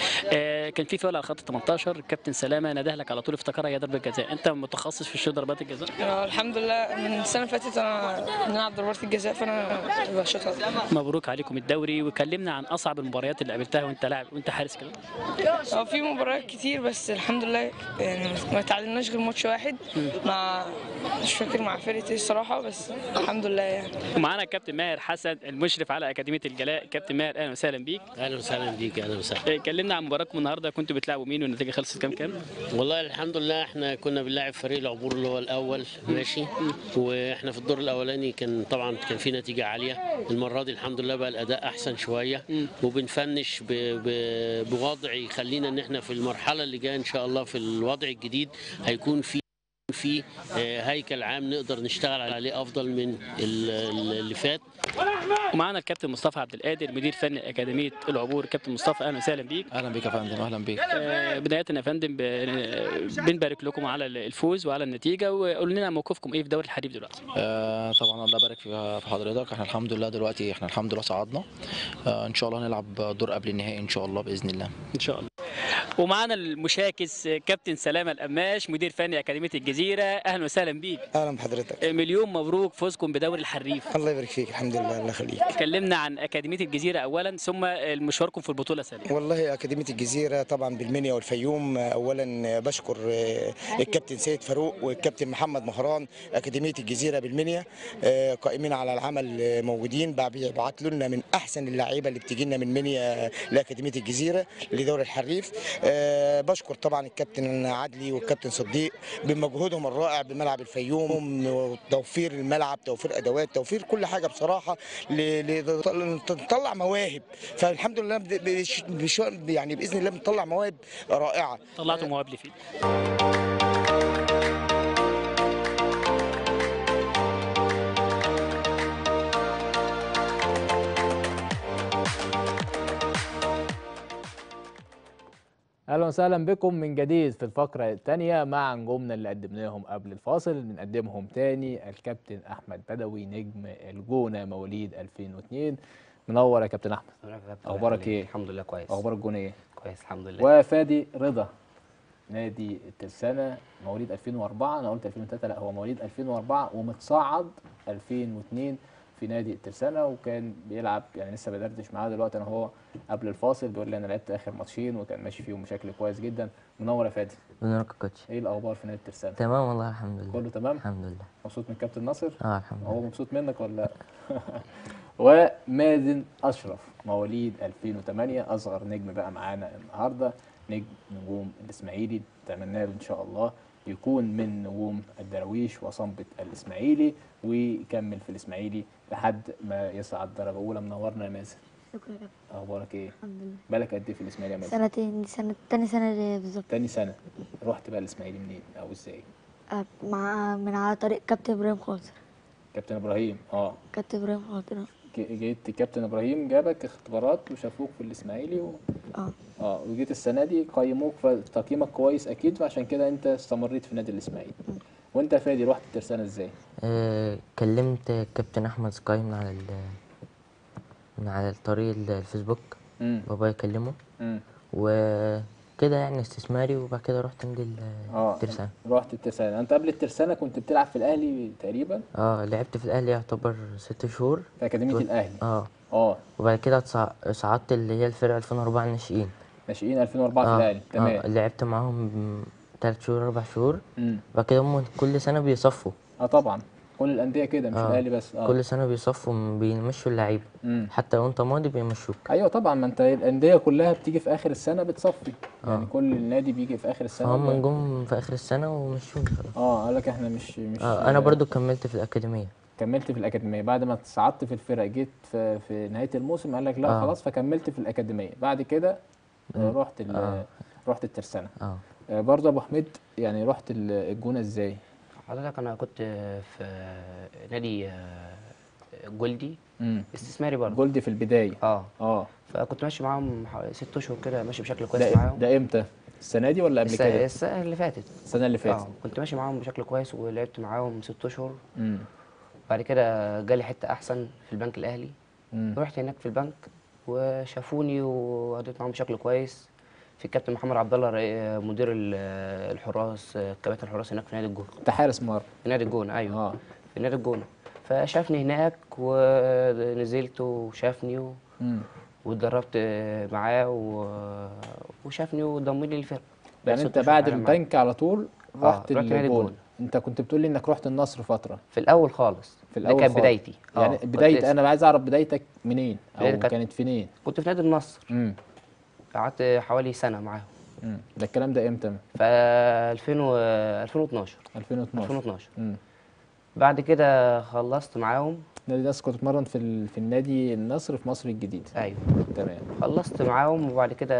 كان في فاول على خط 18 كابتن سلامه نده لك على طول افتكرها هي ضربه جزاء، انت متخصص في ضربات الجزاء؟ الحمد لله من السنه اللي فاتت انا بنلعب ضربات الجزاء فانا بشوطها. مبروك عليكم الدوري. وكلمنا عن اصعب المباريات اللي قابلتها وانت لاعب وانت حارس كده. في مباريات كتير بس الحمد لله يعني ما تعادلناش غير ماتش واحد مع مش فاكر مع فرقه ايه الصراحه بس الحمد لله يعني. ومعانا الكابتن ماهر حسن المشرف على اكاديميه الجلاء. كابتن ماهر اهلا وسهلا بيك. اهلا وسهلا بيك. اهلا وسهلا. كلمنا عن مباراتكم النهارده، كنتوا بتلعبوا مين والنتيجه خلصت كام؟ والله الحمد لله احنا كنا بنلاعب فريق العبور اللي هو الاول ماشي واحنا في الدور الاولاني كان طبعا كان في نتيجه عاليه. المره دي الحمد لله بقى الاداء احسن شويه وبنفنش بوضع يخلينا ان احنا في المرحله اللي جايه ان شاء الله في الوضع الجديد هيكون في هيكل عام نقدر نشتغل عليه افضل من اللي فات. ومعانا الكابتن مصطفى عبد القادر مدير فني اكاديميه العبور. كابتن مصطفى اهلا وسهلا بيك. اهلا بيك يا فندم. اهلا بيك. بدايه يا فندم بنبارك لكم على الفوز وعلى النتيجه، وقول لنا موقفكم ايه في دوري الحريف دلوقتي؟ طبعا الله يبارك في حضرتك. احنا الحمد لله دلوقتي احنا الحمد لله صعدنا ان شاء الله هنلعب دور قبل النهائي ان شاء الله باذن الله. ان شاء الله. ومعانا المشاكس كابتن سلامه القماش مدير فني اكاديميه الجزيره. اهلا وسهلا بيك. اهلا بحضرتك. مليون مبروك فوزكم بدوري الحريف. الله يبارك فيك. الحمد لله. الله يخليك. اتكلمنا عن اكاديميه الجزيره اولا ثم مشواركم في البطوله ثانيا. والله اكاديميه الجزيره طبعا بالمنيا والفيوم. اولا بشكر الكابتن سيد فاروق والكابتن محمد مهران اكاديميه الجزيره بالمنيا قائمين على العمل موجودين بيبعتوا لنا من احسن اللعيبه اللي بتجي لنا من منيا لاكاديميه الجزيره لدوري الحريف. بشكر طبعا الكابتن عدلي والكابتن صديق بمجهودهم الرائع بملعب الفيوم وتوفير الملعب توفير ادوات توفير كل حاجه بصراحه لنطلع مواهب. فالحمد لله يعني باذن الله بنطلع مواهب رائعه. طلعتوا مواهب لفين؟ اهلا وسهلا بكم من جديد في الفقره الثانيه مع نجومنا اللي قدمناهم قبل الفاصل. بنقدمهم تاني الكابتن احمد بدوي نجم الجونه مواليد 2002. منور يا كابتن احمد. اخبارك ايه؟ الحمد لله كويس. اخبار الجونه ايه؟ كويس الحمد لله. وفادي رضا نادي الترسانه مواليد 2004. انا قلت 2003 لا هو مواليد 2004 ومتصعد 2002 في نادي الترسانه وكان بيلعب يعني لسه بدردش معاه دلوقتي انا هو قبل الفاصل بيقول لي انا لعبت اخر ماتشين وكان ماشي فيهم بشكل كويس جدا. منور يا فادي. منورك يا كوتش. ايه الاخبار في نادي الترسانه؟ تمام والله الحمد لله. كله تمام؟ الحمد لله. مبسوط من كابتن ناصر؟ الحمد لله. هو مبسوط منك ولا؟ ومازن اشرف مواليد 2008 اصغر نجم بقى معانا النهارده نجم نجوم الاسماعيلي. نتمنى له ان شاء الله يكون من نجوم الدراويش وصنبة الاسماعيلي ويكمل في الاسماعيلي لحد ما يصعد درجه اولى. منورنا يا مازن. شكرا لك. اخبارك ايه؟ الحمد لله. بالك قد ايه في الاسماعيلي يا مجدي؟ سنتين، سنه تاني سنه ليا بالظبط. تاني سنه. رحت بقى الاسماعيلي منين او ازاي؟ مع من على طريق كابتن ابراهيم خالص. كابتن ابراهيم كابتن ابراهيم خالص. جيت كابتن ابراهيم جابك اختبارات وشافوك في الاسماعيلي وجيت السنه دي قيموك، فتقييمك كويس اكيد، فعشان كده انت استمريت في نادي الاسماعيلي. وانت يا فادي رحت الترسانه ازاي؟ كلمت كابتن احمد سكاي من على الطريق الفيسبوك، بابا يكلمه وكده يعني استثماري، وبعد كده رحت نادي الترسانه. رحت الترسانه. انت قبل الترسانه كنت بتلعب في الاهلي تقريبا؟ لعبت في الاهلي يعتبر 6 شهور في اكاديميه الاهلي. وبعد كده صعدت اللي هي الفرقه 2004 ناشئين. ناشئين 2004 في الاهلي، تمام. لعبت معاهم 3 شهور 4 شهور، وبعد كده هم كل سنه بيصفوا. طبعا كل الانديه كده، مش الاهلي بس. كل سنه بيصفوا، بيمشوا اللعيبه، حتى لو انت ماضي بيمشوك. ايوه طبعا، ما انت الانديه كلها بتيجي في اخر السنه بتصفي. يعني كل النادي بيجي في اخر السنه، هم جم في اخر السنه ومشوني خلاص. قال لك احنا مش انا برضو كملت في الاكاديميه. كملت في الاكاديميه بعد ما صعدت في الفرق، جيت في نهايه الموسم قال لك لا خلاص، فكملت في الاكاديميه. بعد كده رحت الترسانه. برضه ابو حميد، يعني رحت الجونه ازاي؟ حضرتك انا كنت في نادي جولدي استثماري برضه. جولدي في البدايه. فكنت ماشي معاهم 6 اشهر كده، ماشي بشكل كويس معاهم. ده امتى؟ السنه دي ولا قبل كده؟ السنه اللي فاتت. السنه اللي فاتت كنت ماشي معاهم بشكل كويس، ولعبت معاهم 6 اشهر. بعد كده جالي حته احسن في البنك الاهلي. رحت هناك في البنك وشافوني وقضيت معاهم بشكل كويس. في الكابتن محمد عبد الله مدير الحراس، كباتن الحراس هناك في نادي الجونه. انت حارس مرمى في نادي الجونه؟ ايوه. في نادي الجونه، فشافني هناك ونزلت وشافني واتدربت معاه وشافني وضمني للفرقه. يعني انت بعد البنك على طول رحت نادي الجونه؟ انت كنت بتقول لي انك رحت النصر فتره في الاول خالص. في الاول كانت بدايتي. يعني بدايه، انا عايز اعرف بدايتك منين او كانت فين؟ كنت في نادي النصر. قعدت حوالي سنه معاهم. ده الكلام ده امتى؟ في 2012. 2012. بعد كده خلصت معاهم. نادي النصر. كنت بتمرن في النادي النصر في مصر الجديده. ايوه تمام. خلصت معاهم وبعد كده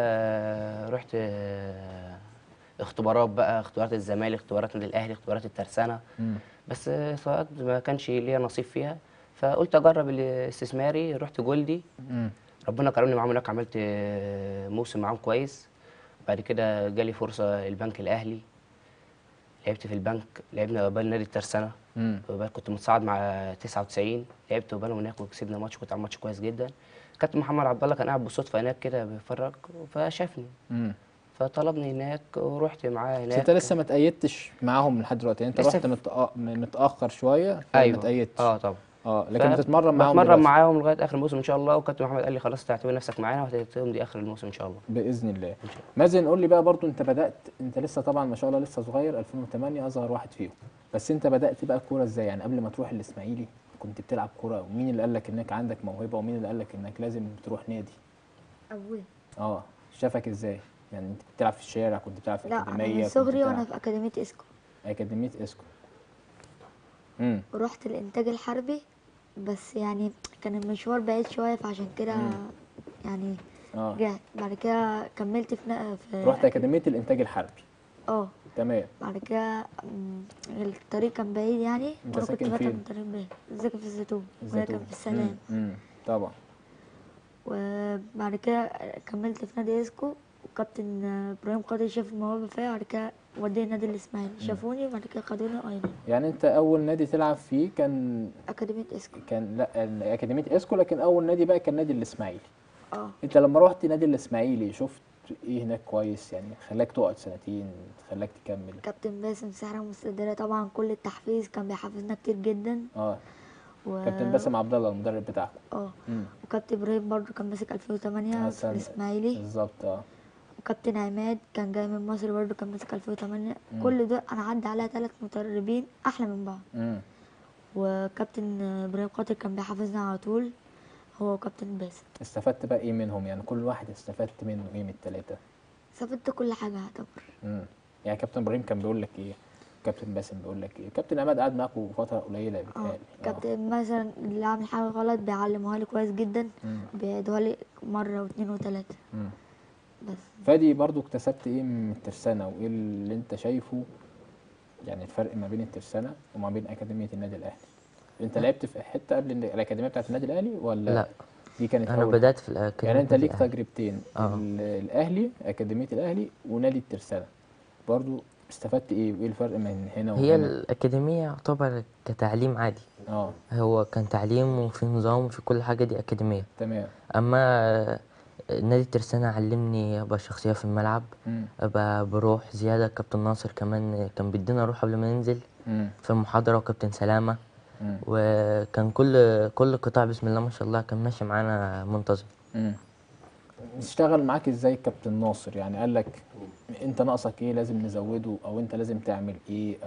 رحت اختبارات بقى، اختبارات الزمالك، اختبارات نادي الاهلي، اختبارات الترسانه. بس ساعات ما كانش ليا نصيب فيها، فقلت اجرب الاستثماري. رحت جولدي. ربنا كرمني معاهم هناك، عملت موسم معاهم كويس. بعد كده جالي فرصه البنك الاهلي، لعبت في البنك، لعبنا قبال نادي الترسانه. كنت متصاعد مع 99، لعبت قبالهم هناك وكسبنا ماتش، كنت عامل ماتش كويس جدا. كابتن محمد عبد الله كان قاعد بالصدفه هناك كده بيتفرج، فشافني فطلبني هناك ورحت معاه هناك. انت لسه ما تأيدتش معاهم لحد دلوقتي يعني؟ انت رحت متاخر شويه. ايوه ما تأيدتش. طبعا. لكن بتتمرن معاهم؟ بتمرن معاهم لغايه اخر الموسم ان شاء الله. وكابتن محمد قال لي خلاص انت هتعتبر نفسك معانا وهتتم دي اخر الموسم ان شاء الله. باذن الله. مازن قول لي بقى برضو، انت بدات، انت لسه طبعا ما شاء الله لسه صغير، 2008 اصغر واحد فيهم، بس انت بدات بقى الكوره ازاي؟ يعني قبل ما تروح الاسماعيلي كنت بتلعب كوره، ومين اللي قال لك انك عندك موهبه، ومين اللي قال لك انك لازم تروح نادي؟ ابويا. شافك ازاي؟ يعني انت بتلعب في الشارع، كنت بتلعب في اكاديميه؟ لا، صغري وانا في اكاديميه اسكو. اكاديميه اسكو. رحت الانتاج الحربي، بس يعني كان المشوار بعيد شويه، فعشان كده يعني رجعت. بعد كده كملت في رحت اكاديميه الانتاج الحربي. تمام. بعد كده الطريق كان بعيد يعني. انت ساكن فين؟ ساكن في الزيتون، وهي كانت في السلام. طبعا. وبعد كده كملت في نادي اسكو، وكابتن ابراهيم قاضي شاف الموهبه فيا، وبعد كده وديني نادي الاسماعيلي. شافوني وبعد كده خدوني ايضا. يعني انت اول نادي تلعب فيه كان اكاديميه اسكو؟ كان لا اكاديميه اسكو، لكن اول نادي بقى كان نادي الاسماعيلي. انت لما رحت نادي الاسماعيلي شفت ايه هناك كويس يعني خلاك تقعد سنتين، خلاك تكمل؟ كابتن باسم سحر المستديريه طبعا، كل التحفيز كان بيحفزنا كتير جدا. كابتن باسم عبد الله المدرب بتاعكم. وكابتن ابراهيم برضه كان ماسك 2008 في الاسماعيلي بالظبط. كابتن عماد كان جاي من مصر برضه، كان ماسك 2008. كل دول انا عدى عليها 3 مدربين احلى من بعض. وكابتن ابراهيم قاتل كان بيحافظنا على طول، هو وكابتن باسم. استفدت بقى ايه منهم؟ يعني كل واحد استفدت منه ايه من ال3؟ استفدت كل حاجه يعتبر. يعني كابتن ابراهيم كان بيقول لك ايه؟ كابتن باسم بيقول لك ايه؟ كابتن عماد قعد معاكوا فتره قليله بيتهيألي. كابتن مثلا اللي عامل حاجه غلط بيعلمها لي كويس جدا، بيديها لي مره واثنين وثلاثه. بس فادي برضو اكتسبت ايه من الترسانه، وايه اللي انت شايفه يعني الفرق ما بين الترسانه وما بين اكاديميه النادي الاهلي؟ انت لعبت في حته قبل الاكاديميه بتاعت النادي الاهلي ولا لا؟ دي كانت انا بدات في الاكاديميه يعني. انت ليك تجربتين، الاهلي اكاديميه الاهلي ونادي الترسانه، برضو استفدت ايه وايه الفرق من هنا وهنا؟ هي الاكاديميه يعتبر كتعليم عادي، هو كان تعليم وفي نظام وفي كل حاجه، دي اكاديميه تمام. اما نادي الترسانة علمني ابقى شخصيه في الملعب، ابقى بروح زياده. كابتن ناصر كمان كان بيدينا روح قبل ما ننزل في المحاضره، وكابتن سلامه، وكان كل قطاع بسم الله ما شاء الله كان ماشي معانا منتظم. اشتغل معاك ازاي كابتن ناصر؟ يعني قال لك انت ناقصك ايه لازم نزوده، او انت لازم تعمل ايه،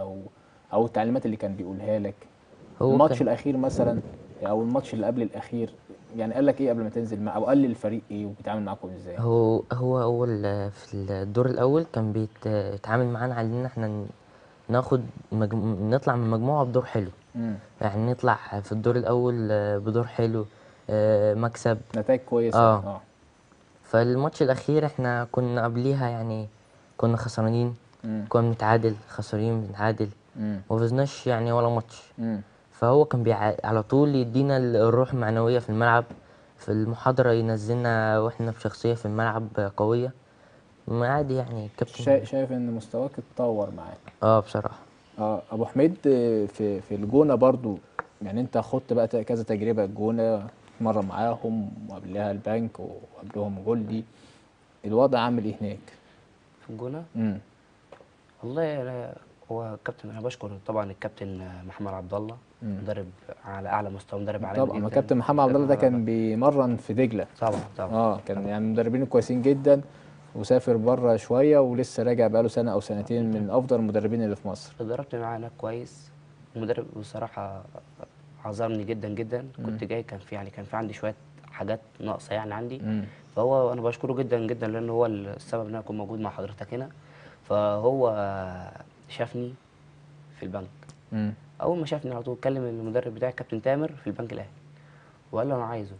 او التعليمات اللي كان بيقولها لك؟ الماتش الاخير مثلا او الماتش اللي قبل الاخير يعني قال لك ايه قبل ما تنزل معاه، او قال للفريق ايه وبيتعامل معاكم ازاي؟ هو اول في الدور الاول كان بيتعامل معانا على ان احنا ناخد نطلع من مجموعه بدور حلو. يعني نطلع في الدور الاول بدور حلو، مكسب، نتائج كويسه. فالماتش الاخير احنا كنا قبليها يعني كنا خسرانين، كنا بنتعادل، خسرانين بنتعادل، ما فزناش يعني ولا ماتش. فهو كان على طول يدينا الروح المعنويه في الملعب. في المحاضره ينزلنا واحنا بشخصيه في الملعب قويه عادي يعني. كابتن شايف ان مستواك اتطور معاك؟ بصراحه. ابو حميد في الجونه برضو يعني انت خدت بقى كذا تجربه الجونه، مره معاهم وقبلها البنك وقبلهم جولدي، الوضع عامل ايه هناك في الجونه؟ والله هو كابتن، انا بشكر طبعا الكابتن محمد عبد الله، مدرب على اعلى مستوى، مدرب عالمي طبعا. ما كابتن محمد عبد الله ده كان بيمرن في دجله طبعا. كان يعني مدربين كويسين جدا، وسافر بره شويه ولسه راجع بقاله سنه او سنتين، من افضل المدربين اللي في مصر. اتدربت معاه هناك كويس، المدرب بصراحه عذرني جدا جدا. كنت جاي كان في عندي شويه حاجات ناقصه يعني عندي، فهو انا بشكره جدا جدا لان هو السبب ان انا اكون موجود مع حضرتك هنا. فهو شافني في البنك، اول ما شافني على طول اتكلم المدرب بتاعي كابتن تامر في البنك الاهلي، وقال له انا عايزه.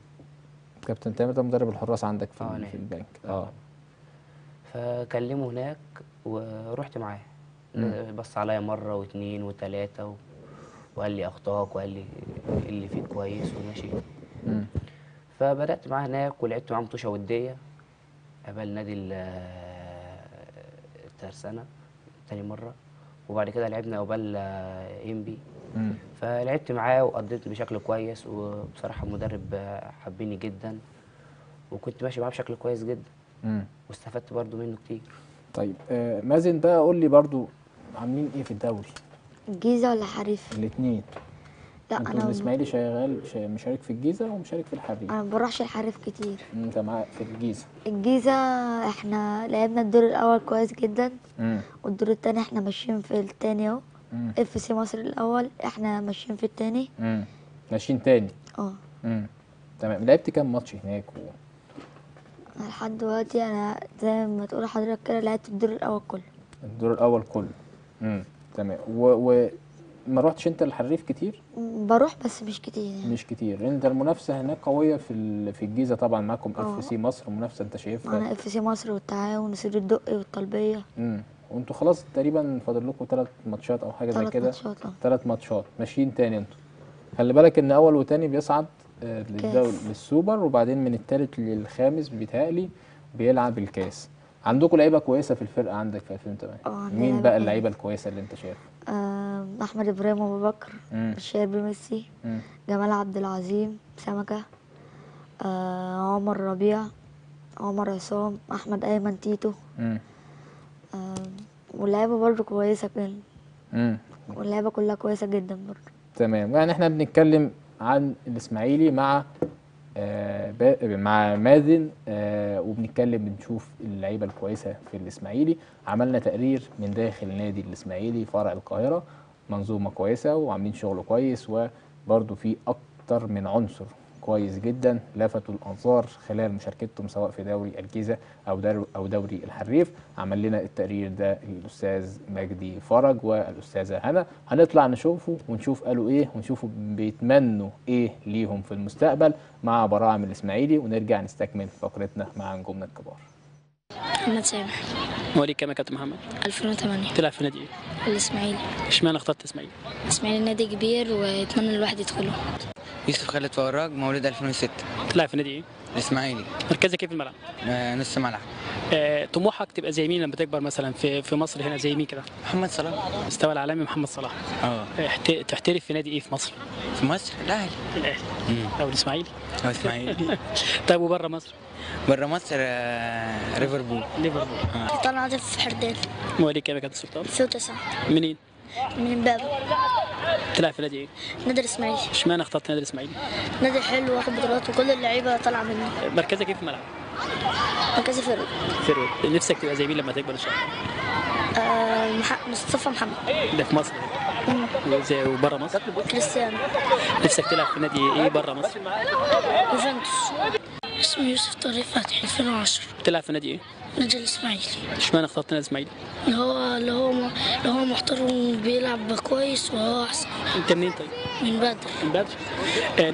كابتن تامر ده مدرب الحراس عندك في البنك. فكلمه هناك ورحت معاه، بص عليا مره واثنين وثلاثه وقال لي اخطائك، وقال لي اللي فيك كويس وماشي. فبدات معاه هناك ولعبت معاه مطوشه وديه قبل نادي الترسانه تاني مره، وبعد كده لعبنا قبل انبي. فلعبت معاه وقضيت بشكل كويس، وبصراحه المدرب حبيني جدا، وكنت ماشي معاه بشكل كويس جدا، واستفدت برضو منه كتير. طيب مازن بقى قول لي برضو عاملين ايه في الدوري؟ الجيزه ولا الحريف؟ الاثنين. لا انا الاسماعيلي شغال مشارك في الجيزه ومشارك في الحريف. انا ما بروحش الحريف كتير. انت معايا في الجيزه؟ الجيزه احنا لعبنا الدور الاول كويس جدا، والدور الثاني احنا ماشيين في الثاني اهو. اف سي مصر الاول، احنا ماشيين في الثاني. ماشيين ثاني. تمام. لعبت كام ماتش هناك؟ لحد دلوقتي انا زي ما تقول لحضرتك كده لعبت الدور الاول كله. الدور الاول كله. تمام. ما رحتش انت الحريف كتير؟ بروح بس مش كتير يعني. مش كتير. انت المنافسه هناك قويه في الجيزه طبعا، معاكم اف سي مصر، منافسه انت شايفها؟ انا اف سي مصر والتعاون وسير الدقي والطلبيه. وانتوا خلاص تقريبا فاضل لكم 3 ماتشات او حاجه زي كده. 3 ماتشات ماشيين تاني انتوا. خلي بالك ان اول وتاني بيصعد للسوبر، وبعدين من الثالث للخامس بيتهيألي بيلعب الكاس. عندكم لعيبه كويسه في الفرقه عندك في 2008، مين بقى اللعيبه الكويسه اللي انت شايفها؟ احمد ابراهيم ابو بكر، الشاب ميسي، جمال عبد العظيم، سمكه، عمر ربيع، عمر عصام، احمد ايمن تيتو، واللعيبه برضه كويسه كده، واللعيبه كلها كويسه جدا برضه. تمام. يعني احنا بنتكلم عن الاسماعيلي مع مازن، وبنتكلم بنشوف اللعيبه الكويسه في الاسماعيلي. عملنا تقرير من داخل نادي الاسماعيلي فرع القاهره، منظومه كويسه وعاملين شغل كويس، وبرده في اكتر من عنصر كويس جدا، لفتوا الانظار خلال مشاركتهم سواء في دوري الجيزه او دوري الحريف. عمل لنا التقرير ده الاستاذ مجدي فرج والاستاذه هنا، هنطلع نشوفه ونشوف قالوا ايه ونشوفوا بيتمنوا ايه ليهم في المستقبل مع براعم الاسماعيلي، ونرجع نستكمل فقرتنا مع نجومنا الكبار. محمد سامح. مواليد كام يا كابتن محمد؟ 2008. تلعب في نادي ايه؟ الاسماعيلي. اشمعنى اخترت الاسماعيلي؟ الاسماعيلي نادي كبير ويتمنى الواحد يدخله. يوسف خالد فراج، مواليد 2006. تلعب في نادي ايه؟ الاسماعيلي. مركزك ايه في الملعب؟ نص ملعب. طموحك تبقى زي مين لما تكبر مثلا في مصر هنا، زي مين كده؟ محمد صلاح. مستوى العالمي محمد صلاح. تحترف في نادي ايه في مصر؟ في مصر الاهلي. الاهلي او الاسماعيلي؟ او الاسماعيلي. طيب وبره مصر؟ بره مصر ليفربول. سلطان عاطف حرداد. مواليد كام يا كابتن سلطان؟ 2009. منين؟ من امبابة. تلعب في نادي ايه؟ نادي الاسماعيلي. اشمعنى اخترت نادي الاسماعيلي؟ نادي حلو واخد بطولات وكل اللعيبه طالعه منه. مركزك ايه في الملعب؟ مركزي فيرويد. نفسك تبقى زي مين لما تكبر ان شاء الله؟ مصطفى محمد. ده في مصر وبره مصر؟ كريستيانو. نفسك تلعب في نادي ايه بره مصر؟ يوفنتوس. اسمي يوسف طارق فتحي، 2010. بتلعب في نادي ايه؟ نادي الاسماعيلي. اشمعنى اخترت نادي الاسماعيلي؟ اللي هو محترم بيلعب كويس وهو احسن. انت منين طيب؟ من بدر.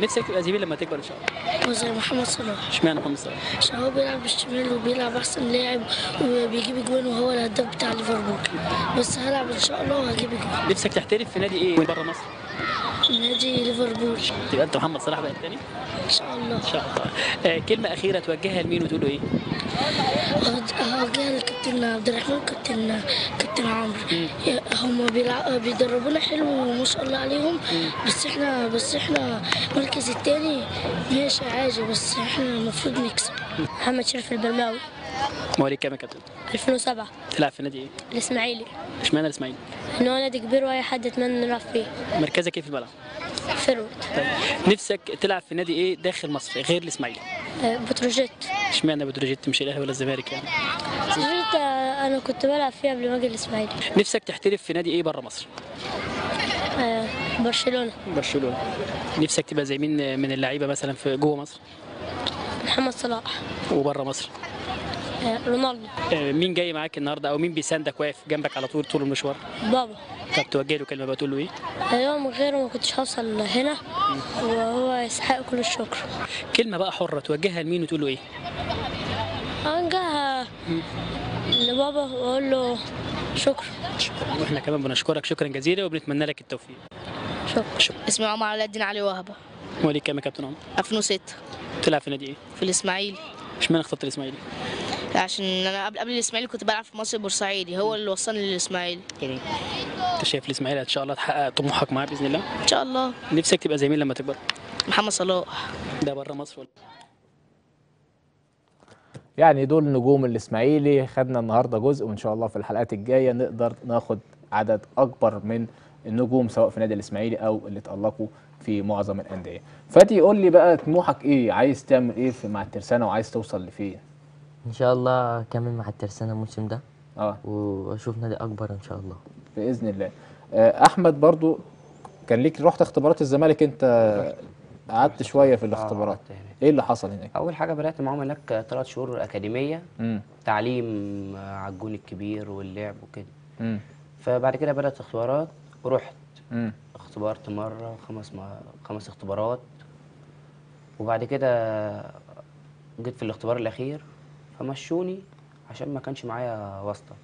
نفسك تبقى زي مين لما تكبر ان شاء الله؟ وزي محمد صلاح. اشمعنى محمد صلاح؟ عشان هو بيلعب بالشمال وبيلعب احسن لاعب وبيجيب جوان وهو الهداف بتاع ليفربول، بس هلعب ان شاء الله وهجيب جوان. نفسك تحترف في نادي ايه بره مصر؟ نادي ليفربول. تبقى انت محمد صلاح بقى الثاني؟ ان شاء الله. ان شاء الله. كلمه اخيره توجهها لمين وتقول له ايه؟ اوجهها للكابتن عبد الرحمن كابتن عمرو. هم بيدربونا حلو وما شاء الله عليهم، بس احنا المركز الثاني ماشي عادي، بس احنا المفروض نكسب. محمد شرف البرماوي. مواليد كام يا كابتن؟ 2007. تلعب في نادي ايه؟ الاسماعيلي. اشمعنى الاسماعيلي؟ ان هو نادي كبير واي حد اتمنى يلعب فيه. مركزك ايه في الملعب؟ فيرويد. نفسك تلعب في نادي ايه داخل مصر غير الاسماعيلي؟ بتروجيت. اشمعنى بتروجيت مش الاهلي ولا الزمالك يعني؟ بتروجيت انا كنت بلعب فيها قبل ما اجي الاسماعيلي. نفسك تحترف في نادي ايه بره مصر؟ برشلونه. نفسك تبقى زي مين من اللعيبه مثلا في جوه مصر؟ محمد صلاح. وبره مصر؟ رونالدو. مين جاي معاك النهارده او مين بيساندك واقف جنبك على طول المشوار؟ بابا. طب توجه له كلمه بتقول له ايه؟ ايوه من غيره ما كنتش هوصل هنا وهو يستحق كل الشكر. كلمه بقى حره توجهها لمين وتقول له ايه؟ اوجهها لبابا واقول له شكرا. واحنا كمان بنشكرك شكرا جزيلا وبنتمنى لك التوفيق. شكرا. اسمي عمر علاء الدين علي وهبه. مواليد كام يا كابتن عمر؟ 2006. بتلعب في نادي ايه؟ في الاسماعيلي. اشمعنى اخترت الاسماعيلي؟ عشان انا قبل الاسماعيلي كنت بلعب في مصر بورسعيدي، هو اللي وصلني للاسماعيلي. جميل. انت شايف الاسماعيلي ان شاء الله تحقق طموحك معاه باذن الله؟ ان شاء الله. نفسك تبقى زي مين لما تكبر؟ محمد صلاح. ده بره مصر ولا؟ يعني دول نجوم الاسماعيلي، خدنا النهارده جزء وان شاء الله في الحلقات الجايه نقدر ناخد عدد اكبر من النجوم سواء في نادي الاسماعيلي او اللي اتألقوا في معظم الانديه. فادي قول لي بقى طموحك ايه؟ عايز تعمل ايه مع الترسانه وعايز توصل لفين؟ ان شاء الله اكمل مع الترسانه الموسم ده واشوف نادي اكبر ان شاء الله باذن الله. احمد برضو كان ليك رحت اختبارات الزمالك، انت قعدت شويه في الاختبارات، ايه اللي حصل هناك؟ اول حاجه بدات معاهم هناك 3 شهور اكاديميه، تعليم على الجون الكبير واللعب وكده. فبعد كده بدات اختبارات ورحت اختبرت مره 5 اختبارات، وبعد كده جيت في الاختبار الاخير فمشوني عشان ما كانش معايا واسطه.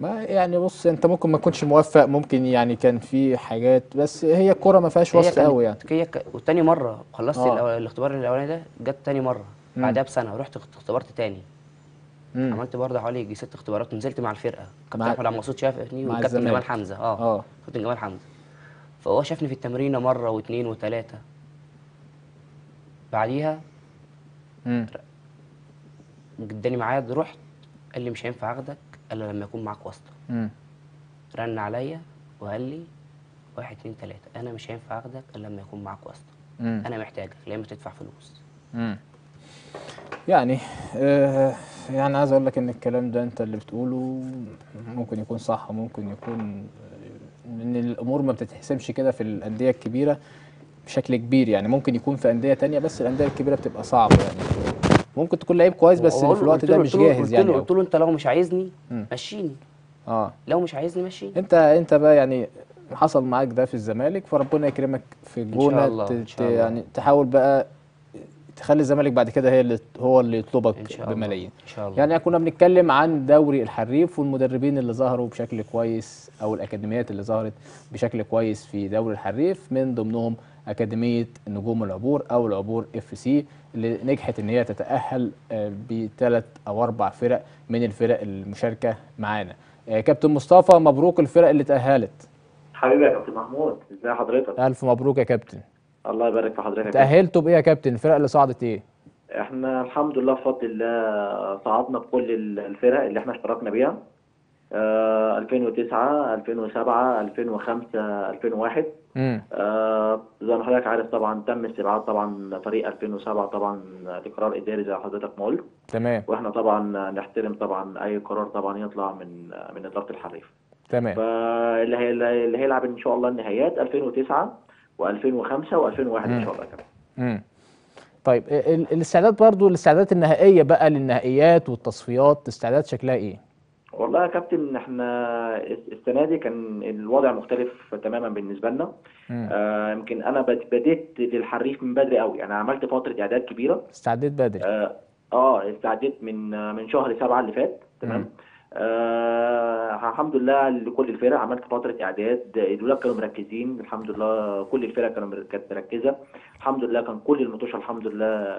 ما يعني بص انت ممكن ما تكونش موفق، ممكن يعني كان في حاجات، بس هي الكوره ما فيهاش واسطه قوي يعني. وتاني مره خلصت الاختبار الاولاني ده، جت تاني مره بعدها بسنه رحت اختبرت تاني. عملت برضه حوالي 6 اختبارات ونزلت مع الفرقه. كابتن احمد عبد المقصود شافني وكابتن جمال حمزه. كابتن جمال حمزه فهو شافني في التمرين مره و2 و3. بعديها جداني معايا، رحت قال لي مش هينفع اخدك الا لما يكون معاك واسطه. رن عليا وقال لي 1 2 3 انا مش هينفع اخدك الا لما يكون معاك واسطه، انا محتاجك يا اما تدفع فلوس. يعني يعني عايز اقول لك ان الكلام ده انت اللي بتقوله ممكن يكون صح وممكن يكون ان الامور ما بتتحسمش كده في الانديه الكبيره، بشكل كبير يعني. ممكن يكون في انديه تانية بس الانديه الكبيره بتبقى صعبه يعني. ممكن تكون لعيب كويس بس في الوقت ده مش جاهز يعني. قلت له انت لو مش عايزني مشيني. لو مش عايزني مشيني. انت بقى يعني حصل معاك ده في الزمالك، فربنا يكرمك في الجونه يعني، تحاول بقى تخلي الزمالك بعد كده هو اللي يطلبك بملايين ان شاء الله. يعني كنا بنتكلم عن دوري الحريف والمدربين اللي ظهروا بشكل كويس او الاكاديميات اللي ظهرت بشكل كويس في دوري الحريف، من ضمنهم اكاديميه نجوم العبور او العبور FC اللي نجحت ان هي تتاهل بثلاث او اربع فرق من الفرق المشاركه معانا. كابتن مصطفى، مبروك الفرق اللي تاهلت. حبيبي يا كابتن محمود، ازي حضرتك؟ الف مبروك يا كابتن. الله يبارك في حضرتك. تأهلتوا بإيه يا كابتن؟ الفرق اللي صعدت إيه؟ إحنا الحمد لله بفضل الله صعدنا بكل الفرق اللي إحنا اشتركنا بيها. 2009 2007 2005 2001. زي ما حضرتك عارف طبعا تم استبعاد طبعا فريق 2007 طبعا لقرار إداري زي ما حضرتك ما قلت. تمام. وإحنا طبعا نحترم طبعا أي قرار طبعا يطلع من إدارة الحريف. تمام. فاللي هيلعب إن شاء الله النهائيات 2009 و2005 و2001 ان شاء الله كمان. طيب الاستعداد برضو، الاستعدادات النهائيه بقى للنهائيات والتصفيات، الاستعدادات شكلها ايه؟ والله يا كابتن احنا السنه دي كان الوضع مختلف تماما بالنسبه لنا. يمكن انا بديت للحريف من بدري قوي، انا عملت فتره اعداد كبيره. استعديت بدري؟ استعديت من شهر 7 اللي فات. تمام. الحمد لله لكل الفرق عملت فتره اعداد، الولاد كانوا مركزين الحمد لله، كل الفرق كانت مركزه الحمد لله، كان كل الماتشات الحمد لله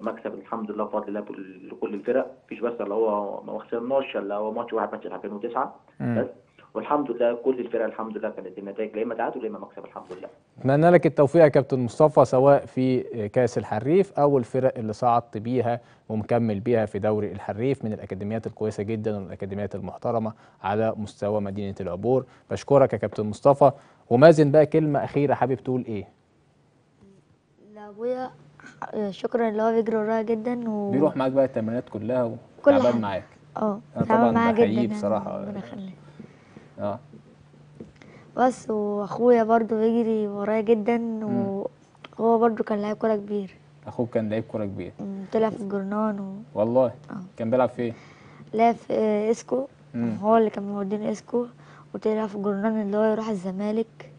مكسب الحمد لله بفضل الله لكل الفرق، مفيش بس اللي هو ما خسرناش اللي هو ماتش واحد ماتش 2009 بس، والحمد لله كل الفرق الحمد لله كانت النتائج لا اما تعادل لا اما مكسب الحمد لله. اتمنى لك التوفيق يا كابتن مصطفى، سواء في كاس الحريف او الفرق اللي صعدت بيها ومكمل بيها في دوري الحريف، من الاكاديميات الكويسه جدا والاكاديميات المحترمه على مستوى مدينه العبور. بشكرك يا كابتن مصطفى. ومازن بقى كلمه اخيره حابب تقول ايه؟ لابويا شكرا اللي هو بيجري ورايا جدا بيروح معاك بقى التمرينات كلها وتعبان معاك. تعبان معايا جدا بصراحه ربنا يخليك. بس واخويا برضو بيجري ورايا جدا وهو برضو كان لاعب كوره كبير. اخوك كان لاعب كوره كبير؟ طلع في الجرنان والله. كان بيلعب في ايه؟ لعب في اسكو، هو اللي كان مودينا اسكو، وطلع في الجرنان اللي هو يروح الزمالك.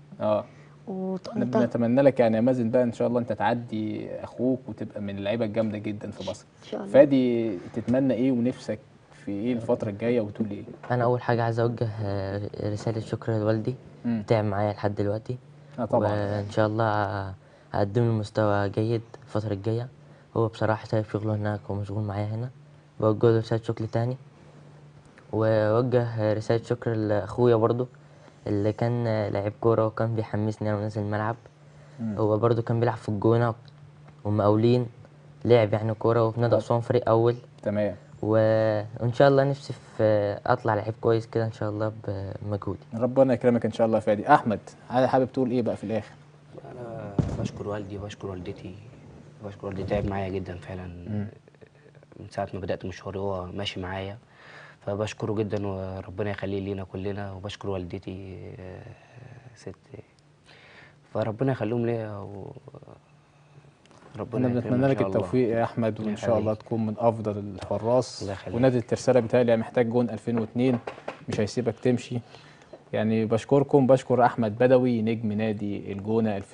وطنطا. نتمنى لك يعني يا مازن بقى ان شاء الله انت تعدي اخوك وتبقى من اللعيبه الجامده جدا في مصر ان شاء الله. فادي، تتمنى ايه ونفسك في ايه الفترة الجاية وتقول ايه؟ انا اول حاجة عايز اوجه رسالة شكر لوالدي، تعب معايا لحد دلوقتي. طبعا. وان شاء الله هقدم له مستوى جيد الفترة الجاية، هو بصراحة سايب شغله هناك ومشغول معايا هنا. بوجه له رسالة شكر تاني، واوجه رسالة شكر لاخويا برضه اللي كان لاعب كورة وكان بيحمسني وانا نازل الملعب. هو برضه كان بيلعب في الجونة ومقاولين، لعب يعني كورة وفي نادي اسوان فريق اول. تمام. وان شاء الله نفسي في اطلع لعيب كويس كده ان شاء الله بمجهودي. ربنا يكرمك ان شاء الله يا فادي. احمد، حابب تقول ايه بقى في الاخر؟ انا بشكر والدي وبشكر والدتي. بشكر والدي، تعب معايا جدا فعلا من ساعه ما بدات مشواري هو ماشي معايا، فبشكره جدا وربنا يخليه لينا كلنا. وبشكر والدتي ست، فربنا يخليهم ليا ربنا. بنتمنى لك التوفيق يا احمد، وان شاء الله تكون من افضل الحراس. ونادي الترسانة بيتهيألي محتاج جون 2002، مش هيسيبك تمشي يعني. بشكركم، بشكر احمد بدوي نجم نادي الجونه 2002،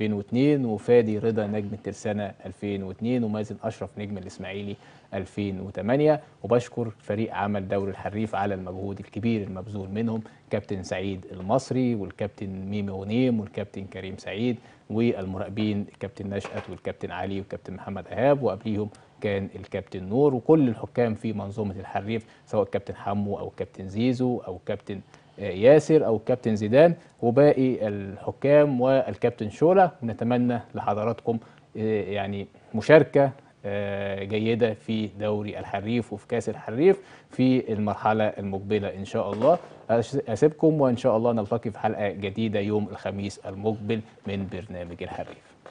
وفادي رضا نجم الترسانة 2002، ومازن اشرف نجم الاسماعيلي 2008. وبشكر فريق عمل دوري الحريف على المجهود الكبير المبذول منهم، كابتن سعيد المصري والكابتن ميمي غنيم والكابتن كريم سعيد والمراقبين الكابتن نشأت والكابتن علي والكابتن محمد ايهاب، وقبليهم كان الكابتن نور، وكل الحكام في منظومه الحريف سواء الكابتن حمو او الكابتن زيزو او الكابتن ياسر او الكابتن زيدان وباقي الحكام والكابتن شوله. ونتمنى لحضراتكم يعني مشاركه جيده في دوري الحريف وفي كاس الحريف في المرحله المقبله ان شاء الله. اسيبكم وان شاء الله نلتقي في حلقه جديده يوم الخميس المقبل من برنامج الحريف.